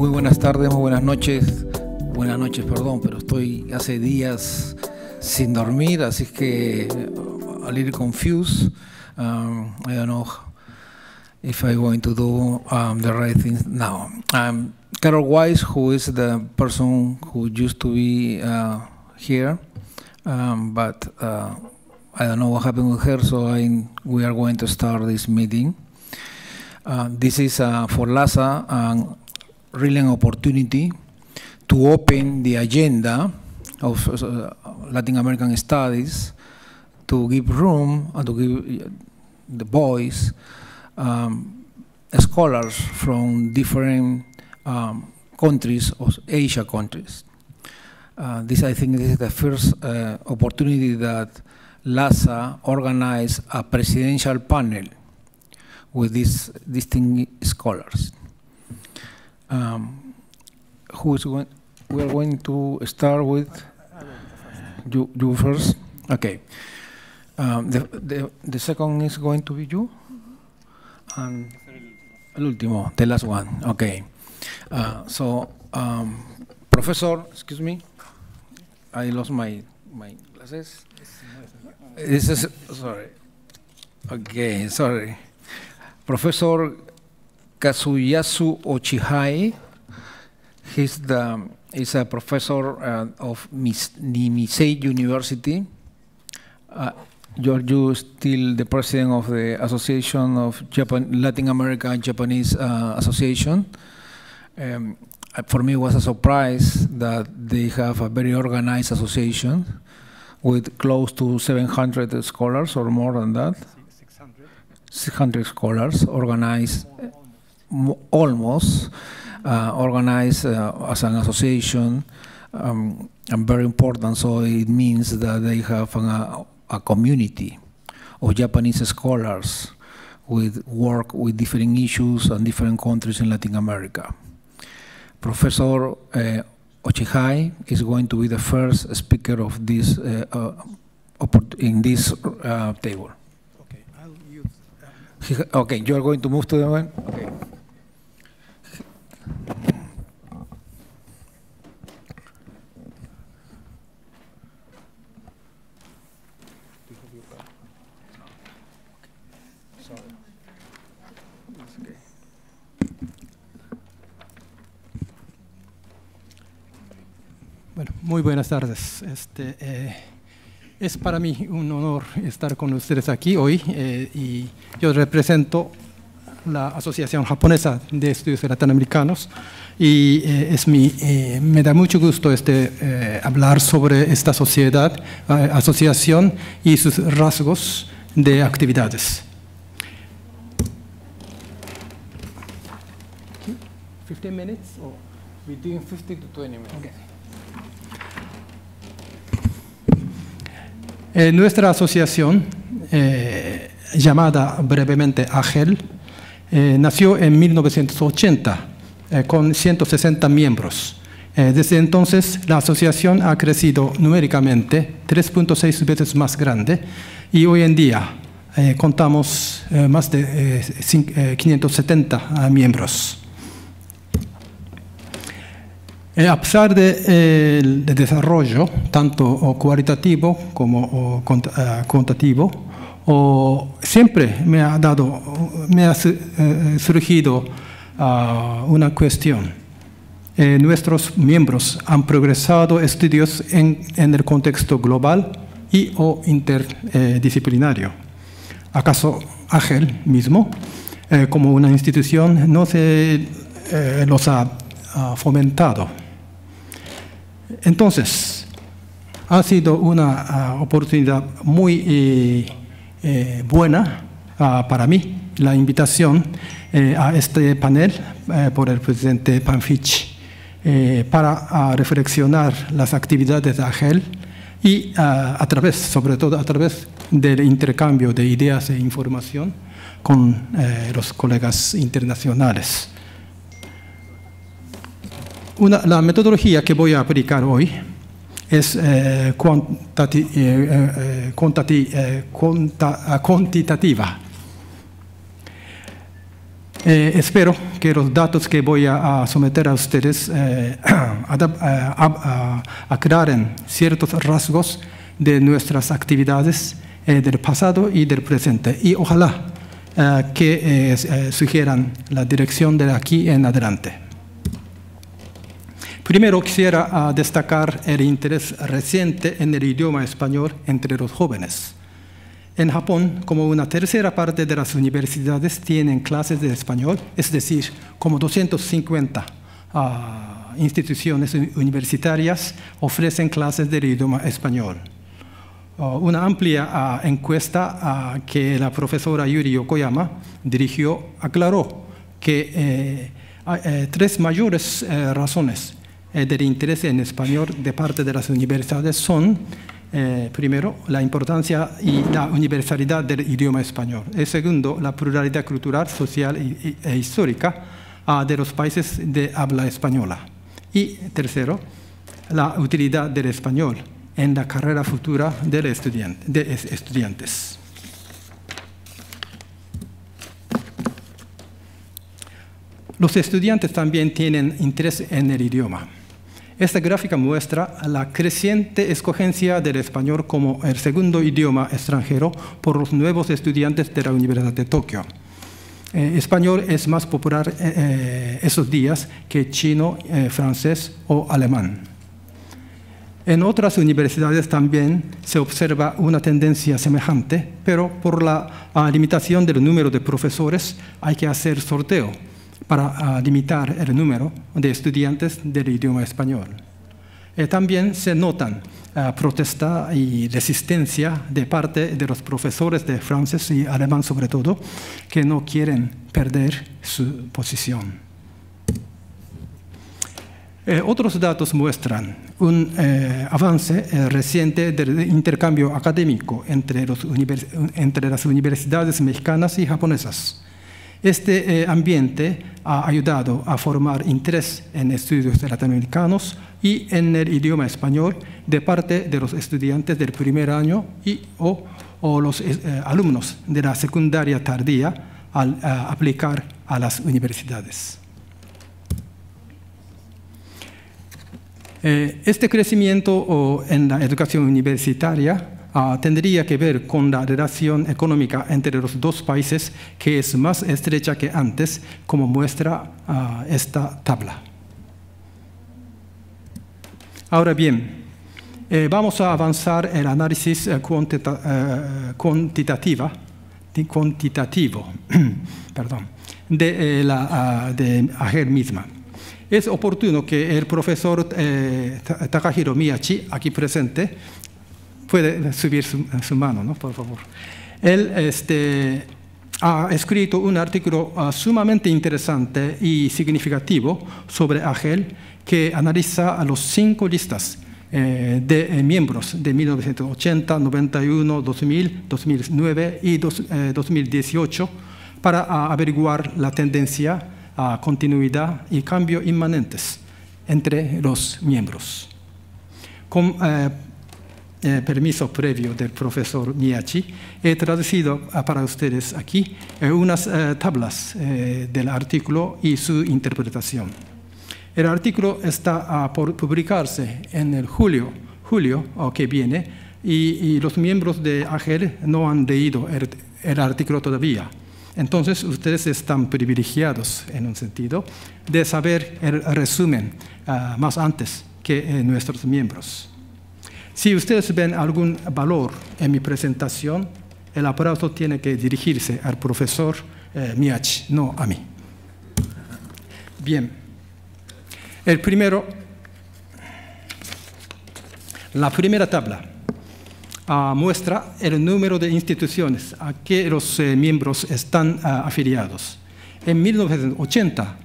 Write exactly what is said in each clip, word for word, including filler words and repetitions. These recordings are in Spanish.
Muy buenas tardes, muy buenas noches. Buenas noches, perdón, pero estoy hace días sin dormir, así que a little confused. Um, I don't know if I'm going to do um, the right things now. Um, Carol Weiss, who is the person who used to be uh, here, um, but uh, I don't know what happened with her, so I, we are going to start this meeting. Uh, this is uh, for LASA um, really an opportunity to open the agenda of uh, Latin American studies, to give room and to give the voice um, scholars from different um, countries, of Asia countries. Uh, this, I think, this is the first uh, opportunity that LASA organized a presidential panel with these distinguished scholars. Um, who is going? We are going to start with you. You first, okay. Um, the, the the second is going to be you, and el último, the last one. Okay. Uh, so, um, Professor, excuse me, I lost my my glasses. This is sorry. Okay, sorry. Professor Kazuyasu Ochiai, he's the, he's a professor uh, of Nisei University. Uh, you're, you're still the president of the Association of Japan, Latin America Japanese uh, Association. Um, for me, it was a surprise that they have a very organized association with close to seven hundred scholars or more than that. six hundred scholars organized, almost uh, organized uh, as an association, um, and very important. So it means that they have an, a, a community of Japanese scholars with work with different issues and different countries in Latin America. Professor uh, Ochiai is going to be the first speaker of this uh, uh, in this uh, table. Okay, you are going to move to the one. Okay. Bueno, muy buenas tardes. Este, eh, Es para mí un honor estar con ustedes aquí hoy, eh, y yo represento la Asociación Japonesa de Estudios Latinoamericanos, y eh, es mi, eh, me da mucho gusto este, eh, hablar sobre esta sociedad, eh, asociación y sus rasgos de actividades. ¿quince minutes or we doing fifteen to twenty minutes? Okay. Eh, nuestra asociación, eh, llamada brevemente AJEL, eh, nació en mil novecientos ochenta eh, con ciento sesenta miembros. Eh, desde entonces, la asociación ha crecido numéricamente tres punto seis veces más grande, y hoy en día eh, contamos eh, más de eh, quinientos setenta eh, miembros. A pesar del de, eh, de desarrollo, tanto o cualitativo como o cont, eh, cuantitativo, o, siempre me ha, dado, me ha eh, surgido uh, una cuestión. Eh, nuestros miembros han progresado estudios en, en el contexto global y o interdisciplinario. ¿Acaso AJEL mismo, eh, como una institución, no se eh, los ha uh, fomentado? Entonces, ha sido una uh, oportunidad muy eh, eh, buena uh, para mí, la invitación eh, a este panel eh, por el presidente Panfichi eh, para uh, reflexionar las actividades de AJEL y uh, a través, sobre todo a través del intercambio de ideas e información con eh, los colegas internacionales. Una, la metodología que voy a aplicar hoy es eh, cuantati, eh, eh, eh, conta, eh, cuantitativa. Eh, espero que los datos que voy a, a someter a ustedes eh, adap, eh, ab, uh, aclaren ciertos rasgos de nuestras actividades eh, del pasado y del presente, y ojalá eh, que eh, sugieran la dirección de aquí en adelante. Primero quisiera uh, destacar el interés reciente en el idioma español entre los jóvenes. En Japón, como una tercera parte de las universidades tienen clases de español, es decir, como doscientas cincuenta uh, instituciones universitarias ofrecen clases del idioma español. Uh, una amplia uh, encuesta uh, que la profesora Yuri Yokoyama dirigió aclaró que eh, eh, tres mayores eh, razones eh, del interés en español de parte de las universidades son: Eh, primero, la importancia y la universalidad del idioma español. Eh, segundo, la pluralidad cultural, social y, y, e histórica ah, de los países de habla española. Y tercero, la utilidad del español en la carrera futura del estudiante, de estudiantes. Los estudiantes también tienen interés en el idioma. Esta gráfica muestra la creciente escogencia del español como el segundo idioma extranjero por los nuevos estudiantes de la Universidad de Tokio. Eh, español es más popular eh, esos días que chino, eh, francés o alemán. En otras universidades también se observa una tendencia semejante, pero por la a, limitación del número de profesores hay que hacer sorteo para uh, limitar el número de estudiantes del idioma español. Eh, también se notan uh, protesta y resistencia de parte de los profesores de francés y alemán, sobre todo, que no quieren perder su posición. Eh, otros datos muestran un eh, avance eh, reciente del intercambio académico entre, los univers entre las universidades mexicanas y japonesas. Este eh, ambiente ha ayudado a formar interés en estudios latinoamericanos y en el idioma español de parte de los estudiantes del primer año y o, o los eh, alumnos de la secundaria tardía al a aplicar a las universidades. Eh, este crecimiento o, en la educación universitaria Uh, tendría que ver con la relación económica entre los dos países, que es más estrecha que antes, como muestra uh, esta tabla. Ahora bien, eh, vamos a avanzar el análisis eh, cuantita, eh, cuantitativa, cuantitativo perdón, de, eh, la, uh, de AJEL misma. Es oportuno que el profesor eh, Takahiro Miyachi, aquí presente, puede subir su, su mano, ¿no? Por favor. Él este, ha escrito un artículo uh, sumamente interesante y significativo sobre AJEL, que analiza a los cinco listas eh, de eh, miembros de mil novecientos ochenta, noventa y uno, dos mil, dos mil nueve y dos, eh, dos mil dieciocho para uh, averiguar la tendencia, uh, continuidad y cambio inmanentes entre los miembros. Con, eh, Eh, permiso previo del profesor Miyachi, he traducido ah, para ustedes aquí eh, unas eh, tablas eh, del artículo y su interpretación. El artículo está ah, por publicarse en el julio, julio oh, que viene, y, y los miembros de AJEL no han leído el, el artículo todavía. Entonces, ustedes están privilegiados, en un sentido, de saber el resumen ah, más antes que eh, nuestros miembros. Si ustedes ven algún valor en mi presentación, el aplauso tiene que dirigirse al profesor eh, Miyachi, no a mí. Bien. El primero, la primera tabla uh, muestra el número de instituciones a que los eh, miembros están uh, afiliados. En mil novecientos ochenta,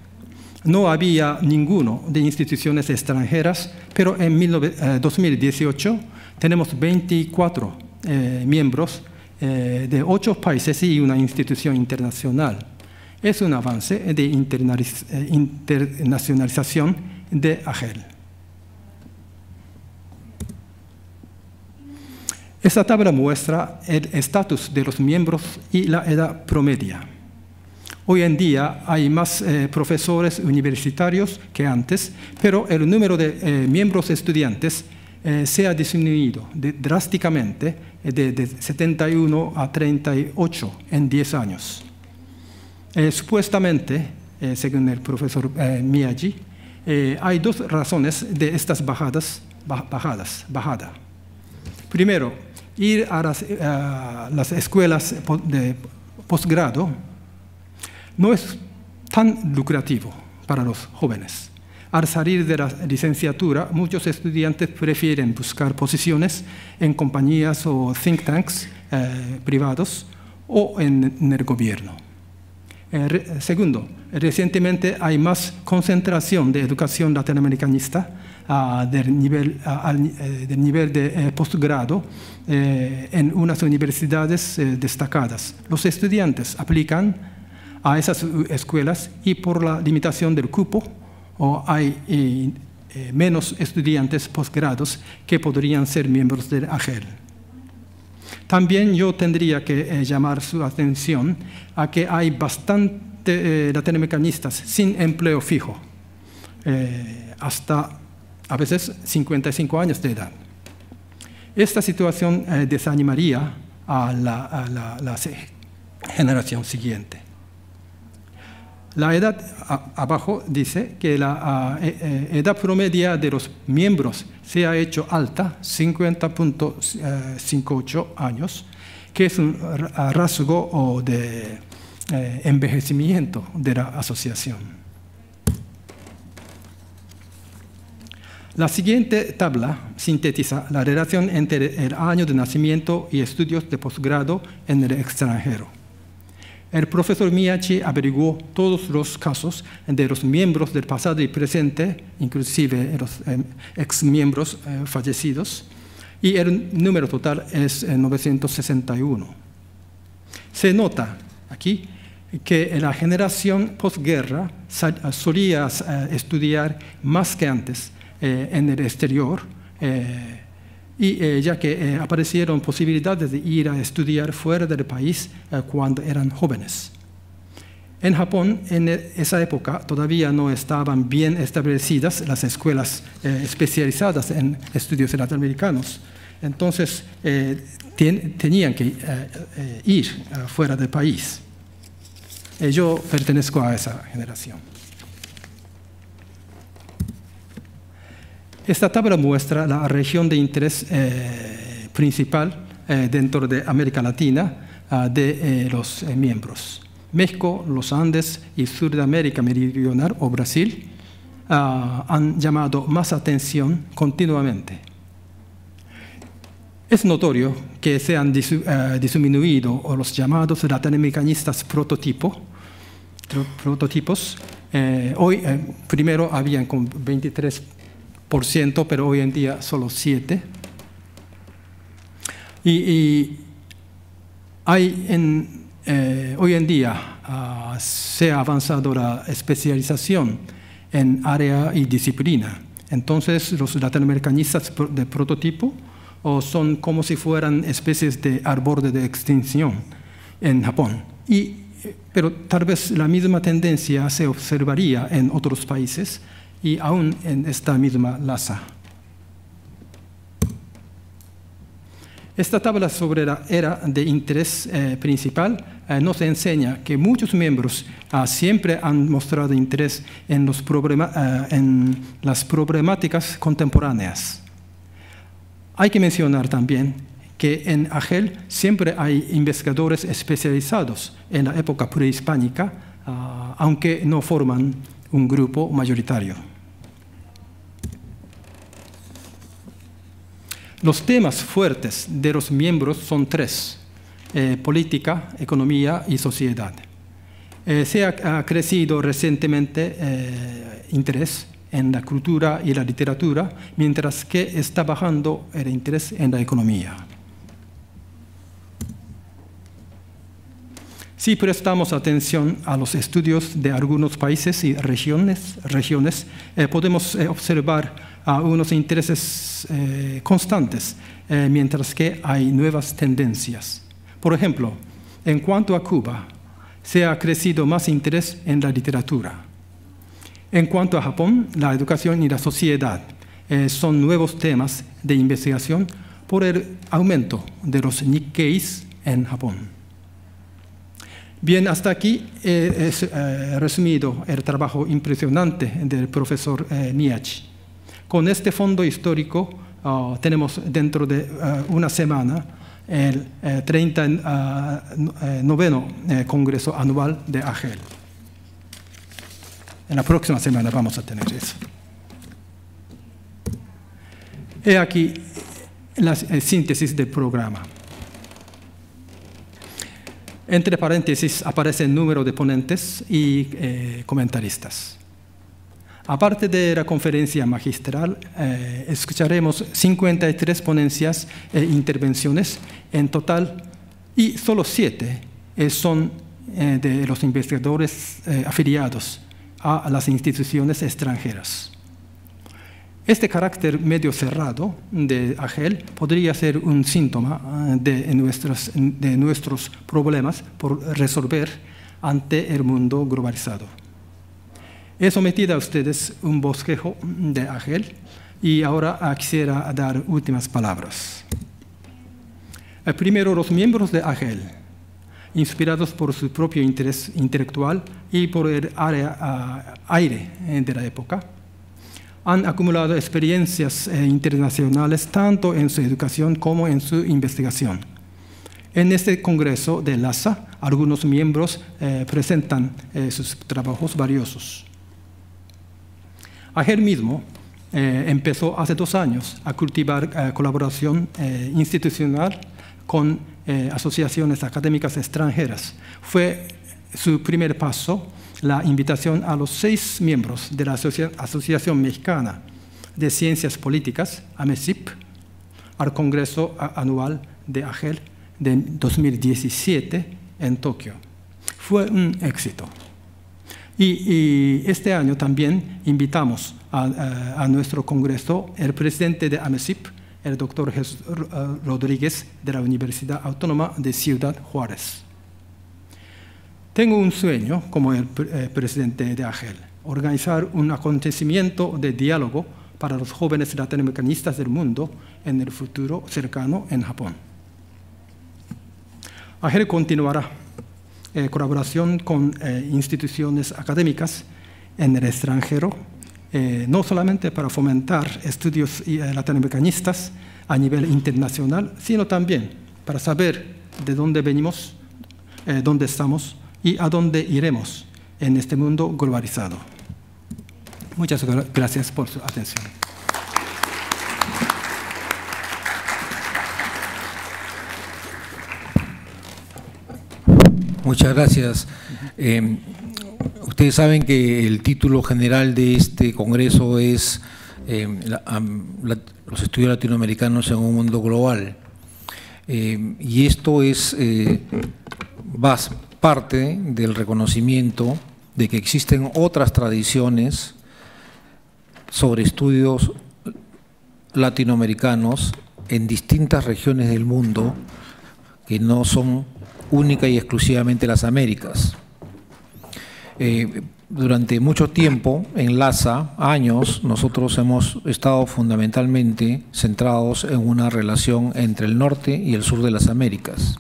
no había ninguno de instituciones extranjeras, pero en dos mil dieciocho tenemos veinticuatro eh, miembros eh, de ocho países y una institución internacional. Es un avance de internacionalización de AJEL. Esta tabla muestra el estatus de los miembros y la edad promedia. Hoy en día hay más eh, profesores universitarios que antes, pero el número de eh, miembros estudiantes eh, se ha disminuido de, drásticamente de, de setenta y uno a treinta y ocho en diez años. Eh, supuestamente, eh, según el profesor eh, Miyachi, eh, hay dos razones de estas bajadas, bajadas, bajada. Primero, ir a las, a las escuelas de posgrado no es tan lucrativo para los jóvenes. Al salir de la licenciatura, muchos estudiantes prefieren buscar posiciones en compañías o think tanks eh, privados o en, en el gobierno. Eh, re, segundo, recientemente hay más concentración de educación latinoamericanista ah, del, nivel, ah, al, eh, del nivel de eh, posgrado eh, en unas universidades eh, destacadas. Los estudiantes aplican a esas escuelas y por la limitación del cupo o hay eh, eh, menos estudiantes posgrados que podrían ser miembros del A J E L. También yo tendría que eh, llamar su atención a que hay bastante eh, latinoamericanistas sin empleo fijo, eh, hasta a veces cincuenta y cinco años de edad. Esta situación eh, desanimaría a la, a la, la generación siguiente. La edad a, abajo dice que la a, eh, edad promedia de los miembros se ha hecho alta, cincuenta punto cincuenta y ocho años, que es un rasgo de eh, envejecimiento de la asociación. La siguiente tabla sintetiza la relación entre el año de nacimiento y estudios de posgrado en el extranjero. El profesor Miyachi averiguó todos los casos de los miembros del pasado y presente, inclusive los eh, exmiembros eh, fallecidos, y el número total es eh, novecientos sesenta y uno. Se nota aquí que la generación posguerra solía eh, estudiar más que antes eh, en el exterior, eh, y eh, ya que eh, aparecieron posibilidades de ir a estudiar fuera del país eh, cuando eran jóvenes. En Japón, en esa época, todavía no estaban bien establecidas las escuelas eh, especializadas en estudios latinoamericanos. Entonces, eh, ten, tenían que eh, eh, ir eh, fuera del país. Eh, yo pertenezco a esa generación. Esta tabla muestra la región de interés eh, principal eh, dentro de América Latina ah, de eh, los eh, miembros. México, los Andes y Sudamérica Meridional o Brasil ah, han llamado más atención continuamente. Es notorio que se han disu eh, disminuido los llamados latinoamericanistas prototipo, prototipos. Eh, hoy eh, primero habían con veintitrés por ciento, pero hoy en día solo siete. Y, y hay en, eh, hoy en día uh, se ha avanzado la especialización en área y disciplina. Entonces, los latinoamericanistas de prototipo oh, son como si fueran especies de al borde de extinción en Japón. Y, pero tal vez la misma tendencia se observaría en otros países, y aún en esta misma LASA. Esta tabla sobre la era de interés eh, principal eh, nos enseña que muchos miembros ah, siempre han mostrado interés en, los problema, ah, en las problemáticas contemporáneas. Hay que mencionar también que en A J E L siempre hay investigadores especializados en la época prehispánica, ah, aunque no forman un grupo mayoritario. Los temas fuertes de los miembros son tres, eh, política, economía y sociedad. Eh, se ha, ha crecido recientemente eh, interés en la cultura y la literatura, mientras que está bajando el interés en la economía. Si prestamos atención a los estudios de algunos países y regiones, regiones eh, podemos eh, observar a unos intereses eh, constantes, eh, mientras que hay nuevas tendencias. Por ejemplo, en cuanto a Cuba, se ha crecido más interés en la literatura. En cuanto a Japón, la educación y la sociedad eh, son nuevos temas de investigación por el aumento de los Nikkeis en Japón. Bien, hasta aquí eh, es eh, resumido el trabajo impresionante del profesor eh, Miyachi. Con este fondo histórico uh, tenemos dentro de uh, una semana el eh, treinta y noveno eh, Congreso Anual de A J E L. En la próxima semana vamos a tener eso. He aquí la eh, síntesis del programa. Entre paréntesis aparece el número de ponentes y eh, comentaristas. Aparte de la conferencia magistral, eh, escucharemos cincuenta y tres ponencias e intervenciones en total, y solo siete eh, son eh, de los investigadores eh, afiliados a las instituciones extranjeras. Este carácter medio cerrado de A J E L podría ser un síntoma de nuestros, de nuestros problemas por resolver ante el mundo globalizado. He sometido a ustedes un bosquejo de A J E L y ahora quisiera dar últimas palabras. Primero, los miembros de A J E L, inspirados por su propio interés intelectual y por el área, uh, aire de la época, han acumulado experiencias eh, internacionales tanto en su educación como en su investigación. En este congreso de LASA, algunos miembros eh, presentan eh, sus trabajos valiosos. A J E L mismo eh, empezó hace dos años a cultivar eh, colaboración eh, institucional con eh, asociaciones académicas extranjeras. Fue su primer paso la invitación a los seis miembros de la Asocia Asociación Mexicana de Ciencias Políticas, AMECIP, al Congreso Anual de A J E L de dos mil diecisiete en Tokio. Fue un éxito. Y, y este año también invitamos a, a, a nuestro Congreso el presidente de AMECIP, el doctor Jesús Rodríguez, de la Universidad Autónoma de Ciudad Juárez. Tengo un sueño, como el eh, presidente de A J E L, organizar un acontecimiento de diálogo para los jóvenes latinoamericanistas del mundo en el futuro cercano en Japón. A J E L continuará eh, colaboración con eh, instituciones académicas en el extranjero, eh, no solamente para fomentar estudios eh, latinoamericanistas a nivel internacional, sino también para saber de dónde venimos, eh, dónde estamos, y a dónde iremos en este mundo globalizado. Muchas gracias por su atención. Muchas gracias. Eh, ustedes saben que el título general de este congreso es eh, la, la, los estudios latinoamericanos en un mundo global. Eh, y esto es eh, básico. Parte del reconocimiento de que existen otras tradiciones sobre estudios latinoamericanos en distintas regiones del mundo que no son única y exclusivamente las Américas. Eh, durante mucho tiempo, en LASA, años, nosotros hemos estado fundamentalmente centrados en una relación entre el norte y el sur de las Américas.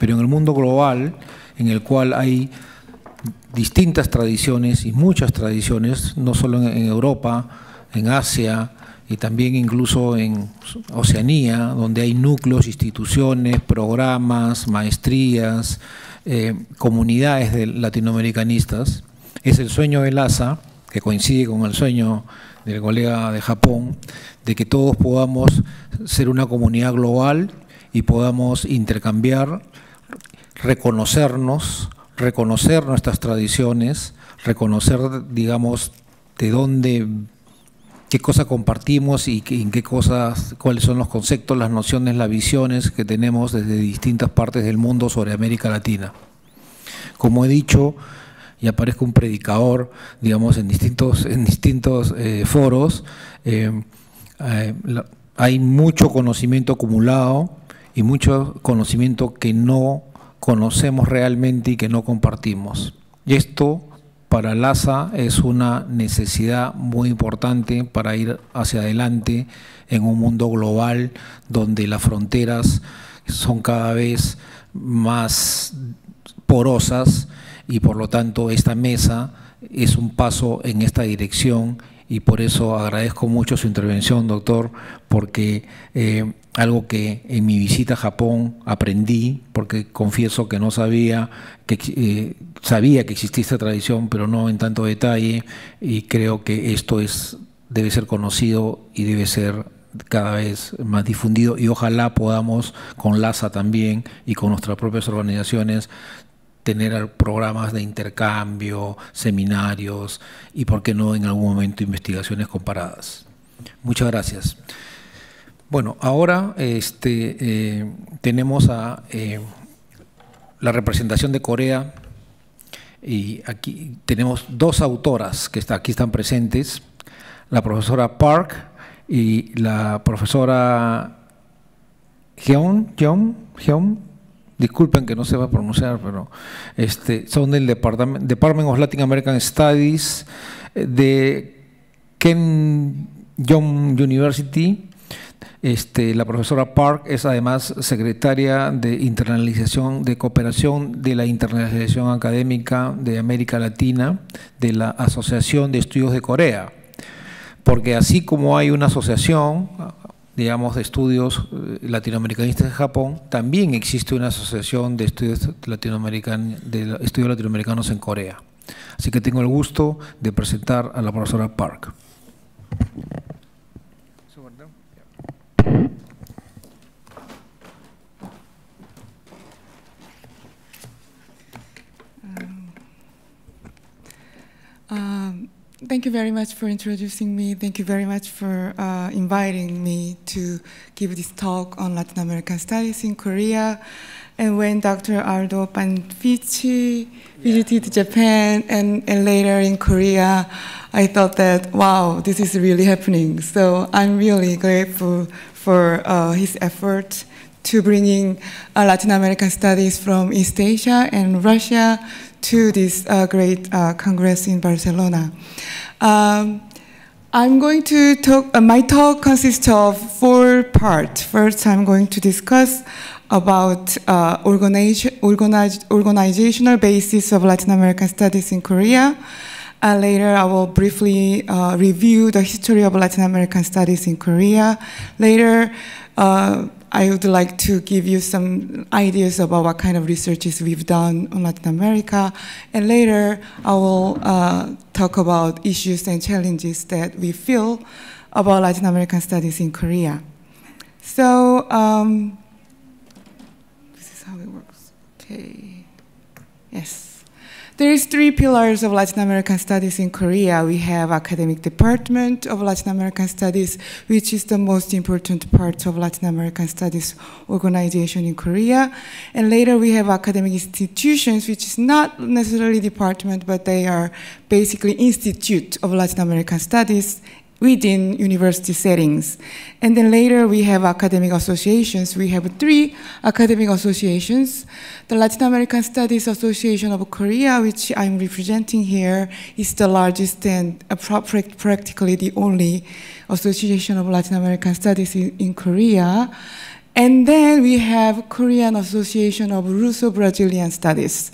Pero en el mundo global, en el cual hay distintas tradiciones y muchas tradiciones, no solo en Europa, en Asia y también incluso en Oceanía, donde hay núcleos, instituciones, programas, maestrías, eh, comunidades de latinoamericanistas. Es el sueño de LASA, que coincide con el sueño del colega de Japón, de que todos podamos ser una comunidad global y podamos intercambiar, reconocernos, reconocer nuestras tradiciones, reconocer, digamos, de dónde, qué cosa compartimos y en qué cosas, cuáles son los conceptos, las nociones, las visiones que tenemos desde distintas partes del mundo sobre América Latina. Como he dicho, y aparezco un predicador, digamos, en distintos, en distintos eh, foros, eh, eh, la, hay mucho conocimiento acumulado y mucho conocimiento que no conocemos realmente y que no compartimos. Y esto para LASA es una necesidad muy importante para ir hacia adelante en un mundo global donde las fronteras son cada vez más porosas y por lo tanto esta mesa es un paso en esta dirección y por eso agradezco mucho su intervención, doctor, porque eh, algo que en mi visita a Japón aprendí, porque confieso que no sabía, que eh, sabía que existía esta tradición, pero no en tanto detalle, y creo que esto es, debe ser conocido y debe ser cada vez más difundido, y ojalá podamos con LASA también y con nuestras propias organizaciones tener programas de intercambio, seminarios y, por qué no, en algún momento investigaciones comparadas. Muchas gracias. Bueno, ahora este, eh, tenemos a eh, la representación de Corea y aquí tenemos dos autoras que está, aquí están presentes, la profesora Park y la profesora Hyun, Hyun, Hyun. Disculpen que no se va a pronunciar, pero este, son del Department, Department of Latin American Studies de Keimyung University. Este, la profesora Park es además secretaria de internalización de cooperación de la internalización académica de América Latina de la Asociación de Estudios de Corea, porque así como hay una asociación, digamos, de estudios latinoamericanistas en Japón, también existe una asociación de estudios, latinoamerican, de estudios latinoamericanos en Corea. Así que tengo el gusto de presentar a la profesora Park. Um, Thank you very much for introducing me. Thank you very much for uh, inviting me to give this talk on Latin American studies in Korea. And when Doctor Aldo Panfichi visited yeah. Japan and, and later in Korea, I thought that, wow, this is really happening. So I'm really grateful for uh, his effort to bringing uh, Latin American studies from East Asia and Russia to this uh, great uh, Congress in Barcelona. Um, I'm going to talk, uh, my talk consists of four parts. First, I'm going to discuss about uh, organization, organized, organizational basis of Latin American studies in Korea. Uh, later, I will briefly uh, review the history of Latin American studies in Korea. Later, uh, I would like to give you some ideas about what kind of researches we've done on Latin America. And later, I will uh, talk about issues and challenges that we feel about Latin American studies in Korea. So, um, this is how it works. Okay. Yes. There is three pillars of Latin American studies in Korea. We have academic department of Latin American studies, which is the most important part of Latin American studies organization in Korea. And later we have academic institutions, which is not necessarily department, but they are basically institute of Latin American studies within university settings. And then later we have academic associations. We have three academic associations. The Latin American Studies Association of Korea, which I'm representing here, is the largest and practically the only association of Latin American studies in, in Korea. And then we have Korean Association of Russo-Brazilian Studies.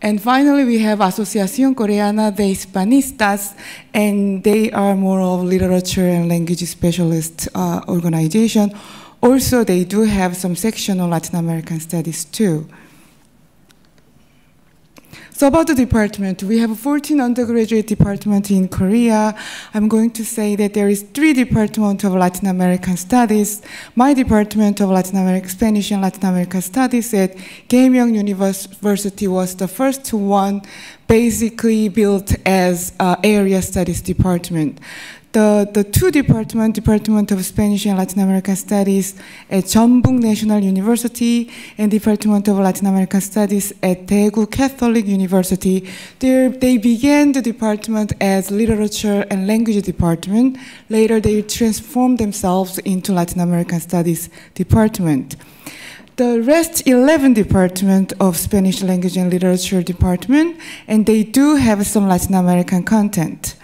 And finally, we have Asociación Coreana de Hispanistas, and they are more of literature and language specialist uh, organization. Also, they do have some section on Latin American studies too. So about the department, we have fourteen undergraduate departments in Korea. I'm going to say that there is three departments of Latin American studies. My department of Latin American Spanish and Latin American studies at Keimyung University was the first one basically built as uh, area studies department. The, the two departments, Department of Spanish and Latin American Studies at Jeonbuk National University and Department of Latin American Studies at Daegu Catholic University, there, they began the department as Literature and Language Department. Later, they transformed themselves into Latin American Studies Department. The rest eleven department of Spanish language and literature department, and they do have some Latin American content.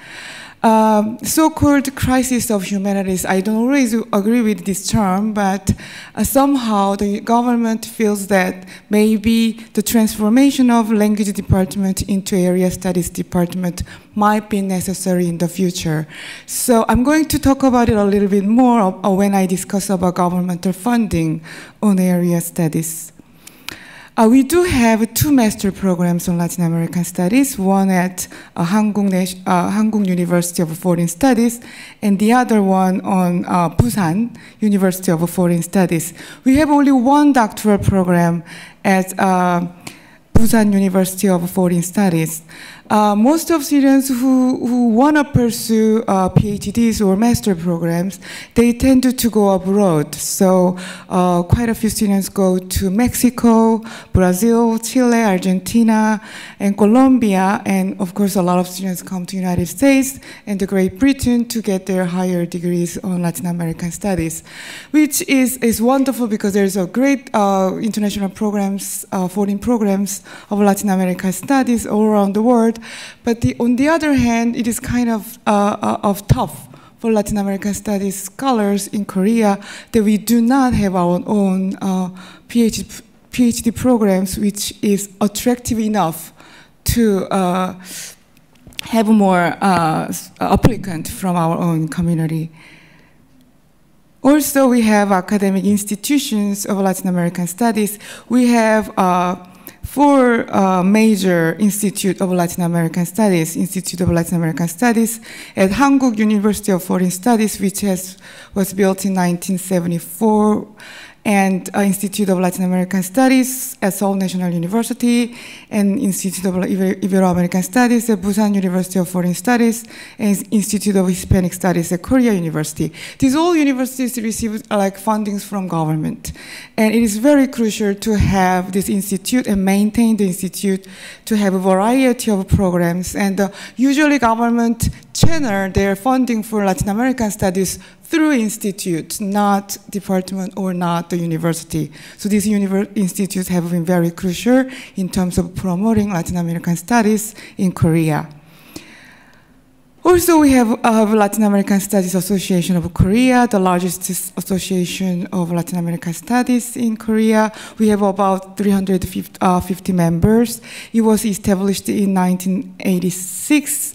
Um, so-called crisis of humanities, I don't always agree with this term, but uh, somehow the government feels that maybe the transformation of language department into area studies department might be necessary in the future. So I'm going to talk about it a little bit more of, of when I discuss about governmental funding on area studies. Uh, we do have two master programs on Latin American studies, one at uh, Hanguk, uh, Hanguk University of Foreign Studies, and the other one on uh, Busan University of Foreign Studies. We have only one doctoral program at uh, Busan University of Foreign Studies. Uh, most of students who, who want to pursue uh, PhDs or master programs, they tend to, to go abroad. So uh, quite a few students go to Mexico, Brazil, Chile, Argentina, and Colombia. And of course, a lot of students come to United States and to Great Britain to get their higher degrees on Latin American studies, which is, is wonderful because there's a great uh, international programs, uh, foreign programs of Latin American studies all around the world. But the, on the other hand, it is kind of, uh, of tough for Latin American studies scholars in Korea that we do not have our own uh, PhD, PhD programs, which is attractive enough to uh, have more uh, applicants from our own community. Also, we have academic institutions of Latin American studies. We have uh, four uh, major institutes of Latin American Studies, Institute of Latin American Studies at Hanguk University of Foreign Studies, which has, was built in nineteen seventy-four, and uh, Institute of Latin American Studies at Seoul National University, and Institute of Ibero-American Studies at Busan University of Foreign Studies, and Institute of Hispanic Studies at Korea University. These all universities receive uh, like fundings from government. And it is very crucial to have this institute and maintain the institute to have a variety of programs. And uh, usually government channel their funding for Latin American studies through institute, not department or not the university. So these institutes have been very crucial in terms of promoting Latin American studies in Korea. Also, we have uh, Latin American Studies Association of Korea, the largest association of Latin American studies in Korea. We have about three hundred fifty uh, members. It was established in nineteen eighty-six.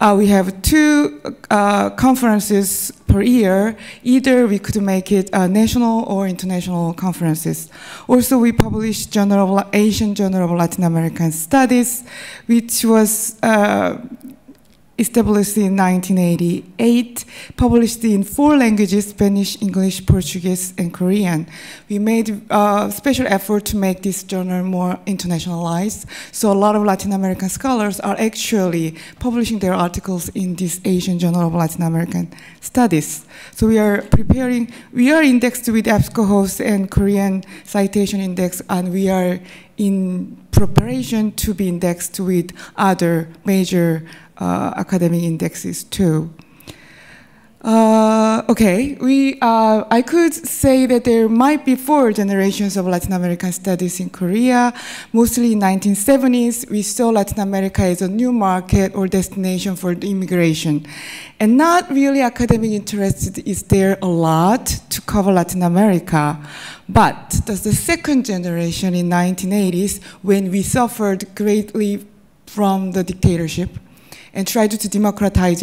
Uh, we have two uh, conferences per year. Either we could make it uh, national or international conferences. Also, we published Journal of Asian Journal of Latin American Studies, which was uh, established in nineteen eighty-eight, published in four languages, Spanish, English, Portuguese, and Korean. We made a special effort to make this journal more internationalized, so a lot of Latin American scholars are actually publishing their articles in this Asian Journal of Latin American Studies. So we are preparing, we are indexed with EBSCOhost and Korean Citation Index, and we are in preparation to be indexed with other major Uh, academic indexes too. Uh, okay, we, uh, I could say that there might be four generations of Latin American studies in Korea. Mostly in the nineteen seventies, we saw Latin America as a new market or destination for immigration. And not really academic interest is there a lot to cover Latin America. But that's the second generation in the nineteen eighties, when we suffered greatly from the dictatorship and tried to democratize,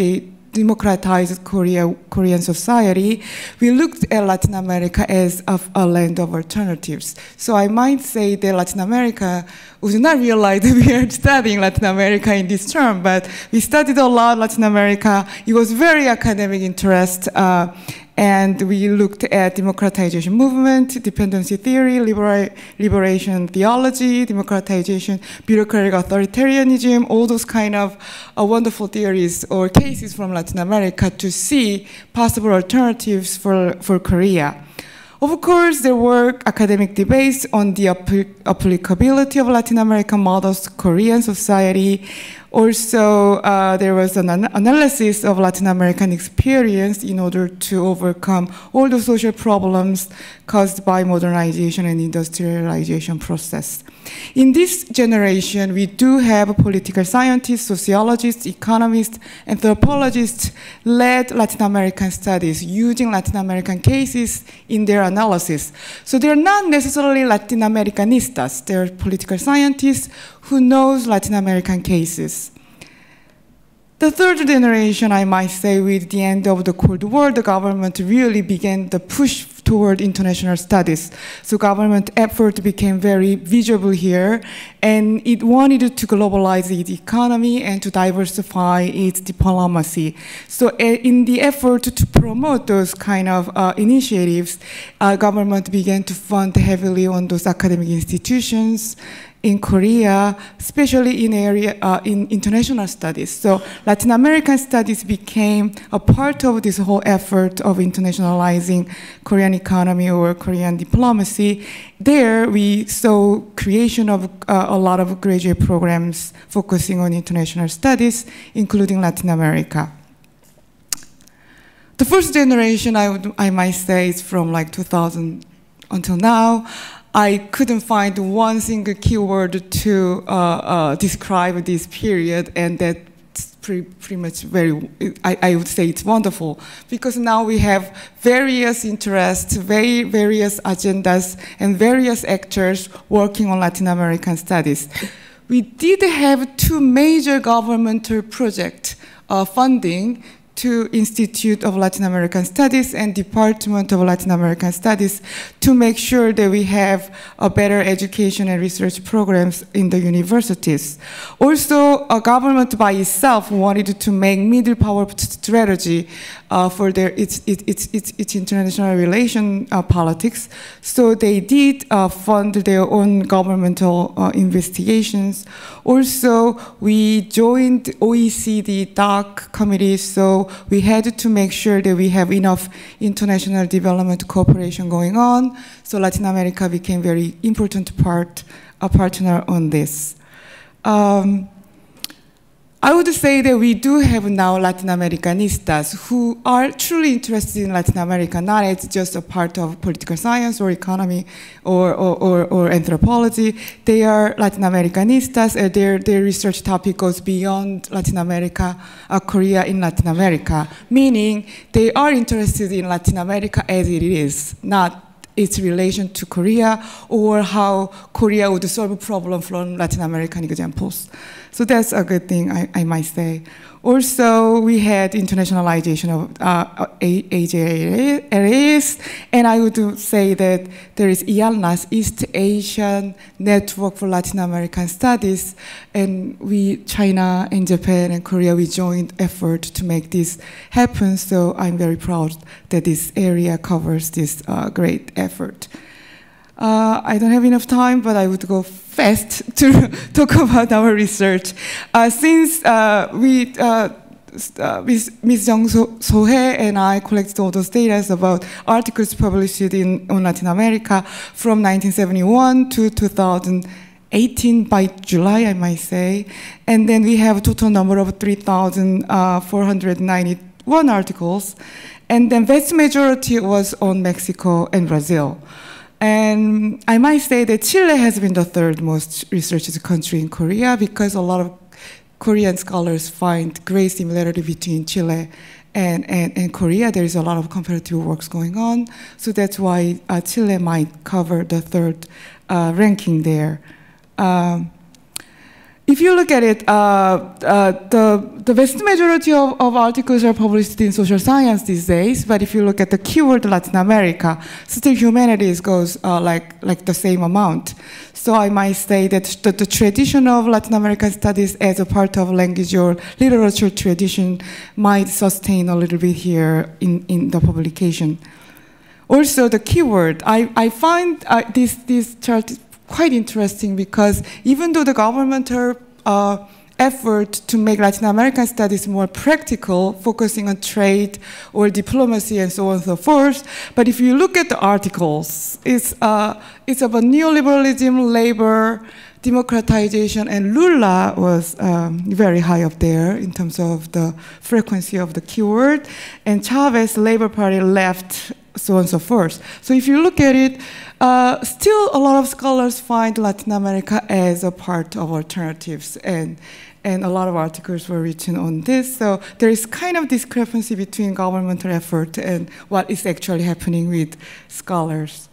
democratize Korea, Korean society, we looked at Latin America as a, a land of alternatives. So I might say that Latin America, we did not realize that we are studying Latin America in this term, but we studied a lot Latin America. It was very academic interest. Uh, And we looked at democratization movement, dependency theory, libera liberation theology, democratization, bureaucratic authoritarianism, all those kind of uh, wonderful theories or cases from Latin America to see possible alternatives for, for Korea. Of course, there were academic debates on the ap applicability of Latin American models to Korean society, Also, uh, there was an analysis of Latin American experience in order to overcome all the social problems caused by modernization and industrialization process. In this generation, we do have political scientists, sociologists, economists, anthropologists led Latin American studies using Latin American cases in their analysis. So they're not necessarily Latin Americanistas, they're political scientists who knows Latin American cases. The third generation, I might say, with the end of the Cold War, the government really began the push toward international studies. So government effort became very visible here, and it wanted to globalize its economy and to diversify its diplomacy. So in the effort to promote those kind of uh, initiatives, uh, government began to fund heavily on those academic institutions in Korea, especially in area uh, in international studies. So Latin American studies became a part of this whole effort of internationalizing Korean economy or Korean diplomacy. There we saw creation of uh, a lot of graduate programs focusing on international studies, including Latin America. The first generation, I, would, I might say, is from like two thousand until now. I couldn't find one single keyword to uh, uh, describe this period, and that's pretty, pretty much very, I, I would say it's wonderful, because now we have various interests, very various agendas, and various actors working on Latin American studies. We did have two major governmental project uh, funding to Institute of Latin American Studies and Department of Latin American Studies to make sure that we have a better education and research programs in the universities. Also, a government by itself wanted to make middle power strategy uh, for their, its, its, its, its, its international relation uh, politics. So they did uh, fund their own governmental uh, investigations. Also, we joined O E C D D O C committee, so we had to make sure that we have enough international development cooperation going on. So Latin America became very important part, a partner on this. Um, I would say that we do have now Latin Americanistas who are truly interested in Latin America, not as just a part of political science or economy or, or, or, or anthropology. They are Latin Americanistas, and their, their research topic goes beyond Latin America, uh, Korea in Latin America, meaning they are interested in Latin America as it is, not its relation to Korea or how Korea would solve a problem from Latin American examples. So that's a good thing, I, I might say. Also, we had internationalization of uh, A J E L, and I would say that there is EALNAS, East Asian Network for Latin American Studies, and we, China and Japan and Korea, we joined effort to make this happen, so I'm very proud that this area covers this uh, great effort. Uh, I don't have enough time, but I would go fast to talk about our research. Uh, since uh, we, uh, uh, Miz Song Sohe and I collected all those data about articles published in on Latin America from nineteen seventy-one to two thousand eighteen by July, I might say. And then we have a total number of three thousand four hundred ninety-one articles. And then vast majority was on Mexico and Brazil. And I might say that Chile has been the third most researched country in Korea because a lot of Korean scholars find great similarity between Chile and, and, and Korea. There is a lot of comparative works going on. So that's why uh, Chile might cover the third uh, ranking there. Um, If you look at it, uh, uh, the, the vast majority of, of articles are published in social science these days, but if you look at the keyword Latin America, still humanities goes uh, like, like the same amount. So I might say that the, the tradition of Latin American studies as a part of language or literature tradition might sustain a little bit here in, in the publication. Also, the keyword, I, I find uh, this, this chart quite interesting because even though the governmental uh, effort to make Latin American studies more practical, focusing on trade or diplomacy and so on and so forth. But if you look at the articles, it's, uh, it's about neoliberalism, labor, democratization, and Lula was um, very high up there in terms of the frequency of the keyword, and Chavez, Labor Party, left, so on and so forth. So if you look at it, uh, still a lot of scholars find Latin America as a part of alternatives, and, and a lot of articles were written on this. So there is kind of discrepancy between governmental effort and what is actually happening with scholars.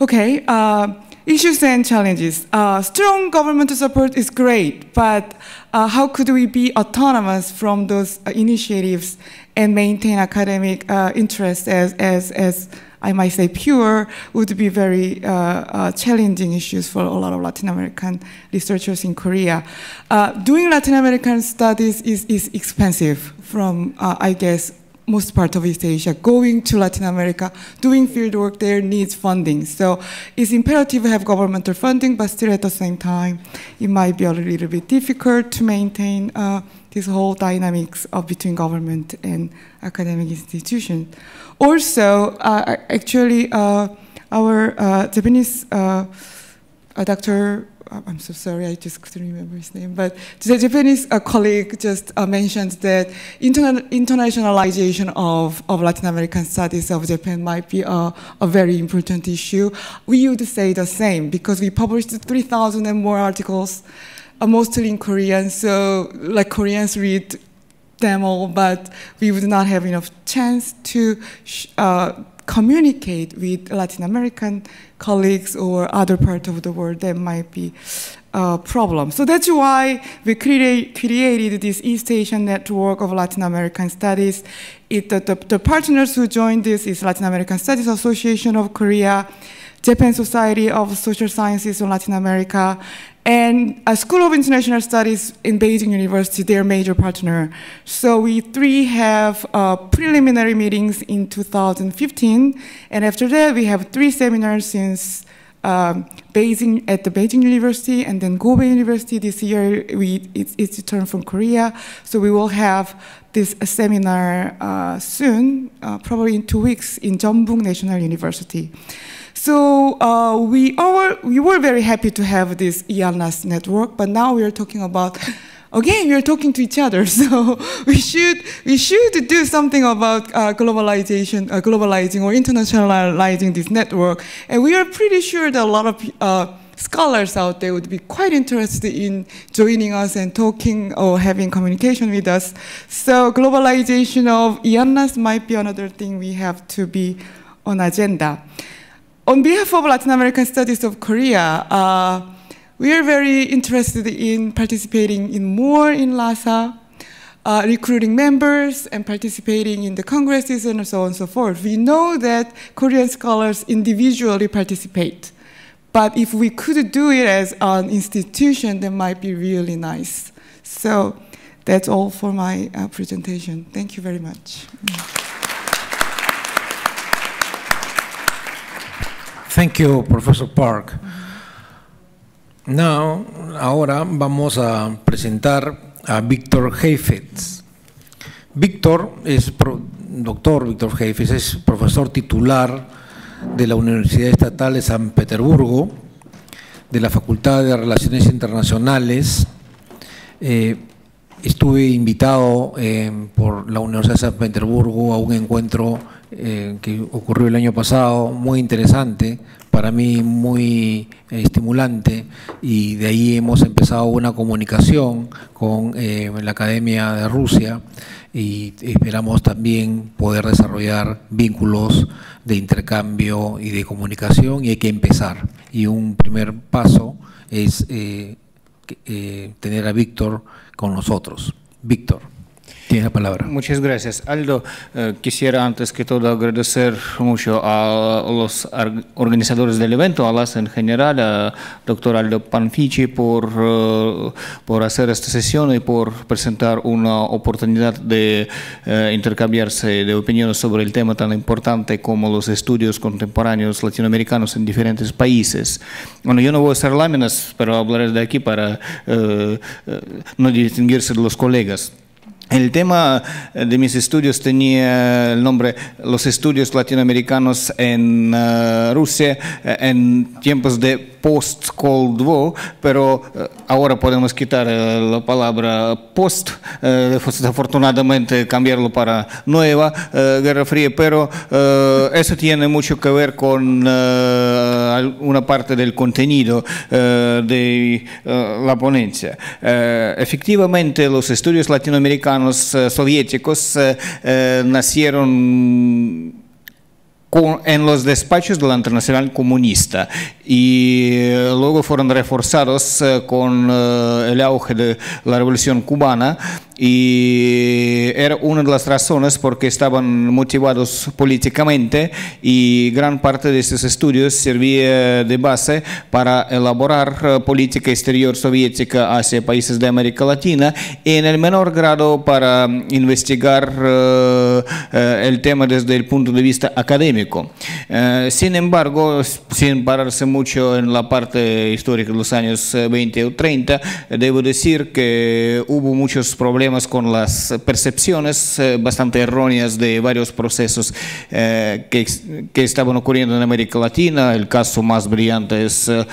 Okay. Uh, Issues and challenges. Uh, strong government support is great, but uh, how could we be autonomous from those uh, initiatives and maintain academic uh, interest as, as, as I might say, pure, would be very uh, uh, challenging issues for a lot of Latin American researchers in Korea. Uh, doing Latin American studies is, is expensive from, uh, I guess, most part of East Asia. Going to Latin America, doing field work there needs funding. So it's imperative to have governmental funding, but still at the same time, it might be a little bit difficult to maintain uh, this whole dynamics of between government and academic institutions. Also, uh, actually, uh, our uh, Japanese uh, uh, Doctor I'm so sorry, I just couldn't remember his name, but the Japanese uh, colleague just uh, mentioned that interna internationalization of, of Latin American studies of Japan might be a, a very important issue. We would say the same, because we published three thousand and more articles, uh, mostly in Korean, so like Koreans read them all, but we would not have enough chance to sh uh, communicate with Latin American colleagues or other part of the world. That might be a problem. So that's why we create, created this East Asian Network of Latin American Studies. It, the, the, the partners who joined this is Latin American Studies Association of Korea, Japan Society of Social Sciences in Latin America, and a School of International Studies in Beijing University, their major partner. So we three have uh, preliminary meetings in two thousand fifteen, and after that we have three seminars since um, Beijing at the Beijing University, and then Kobe University this year. We it's, it's the turn from Korea, so we will have this uh, seminar uh, soon, uh, probably in two weeks in Jeonbuk National University. So uh, we, are, we were very happy to have this EALNAS network, but now we are talking about, again, we are talking to each other. So we should, we should do something about uh, globalization, uh, globalizing or internationalizing this network. And we are pretty sure that a lot of uh, scholars out there would be quite interested in joining us and talking or having communication with us. So globalization of EALNAS might be another thing we have to be on agenda. On behalf of Latin American Studies of Korea, uh, we are very interested in participating in more in LASA, uh, recruiting members and participating in the congresses and so on and so forth. We know that Korean scholars individually participate, but if we could do it as an institution, that might be really nice. So that's all for my uh, presentation. Thank you very much. Thank you, Professor Park. Now, ahora vamos a presentar a Víctor Heifetz. Víctor es pro, doctor Víctor Heifetz, es profesor titular de la Universidad Estatal de San Petersburgo, de la Facultad de Relaciones Internacionales. Eh, estuve invitado eh, por la Universidad de San Petersburgo a un encuentro Eh, que ocurrió el año pasado, muy interesante, para mí muy eh, estimulante, y de ahí hemos empezado una comunicación con eh, la Academia de Rusia, y esperamos también poder desarrollar vínculos de intercambio y de comunicación, y hay que empezar. Y un primer paso es eh, eh, tener a Víctor con nosotros. Víctor. Tiene la palabra. Muchas gracias, Aldo. Eh, quisiera antes que todo agradecer mucho a los organizadores del evento, a LASA en general, a doctor Aldo Panfichi por, uh, por hacer esta sesión y por presentar una oportunidad de uh, intercambiarse de opiniones sobre el tema tan importante como los estudios contemporáneos latinoamericanos en diferentes países. Bueno, yo no voy a hacer láminas, pero hablaré de aquí para uh, uh, no distinguirse de los colegas. El tema de mis estudios tenía el nombre Los estudios latinoamericanos en uh, Rusia en tiempos de post-Cold War, pero uh, ahora podemos quitar uh, la palabra post, uh, desafortunadamente cambiarlo para nueva uh, Guerra Fría, pero uh, eso tiene mucho que ver con uh, una parte del contenido uh, de uh, la ponencia. Uh, efectivamente, los estudios latinoamericanos soviéticos eh, eh, nacieron con, en los despachos de la Internacional Comunista y eh, luego fueron reforzados eh, con eh, el auge de la Revolución Cubana, y era una de las razones porque estaban motivados políticamente, y gran parte de esos estudios servía de base para elaborar política exterior soviética hacia países de América Latina, y en el menor grado para investigar uh, uh, el tema desde el punto de vista académico. Uh, sin embargo, sin pararse mucho en la parte histórica de los años veinte o treinta, debo decir que hubo muchos problemas con las percepciones eh, bastante erróneas de varios procesos eh, que, que estaban ocurriendo en América Latina. El caso más brillante es eh,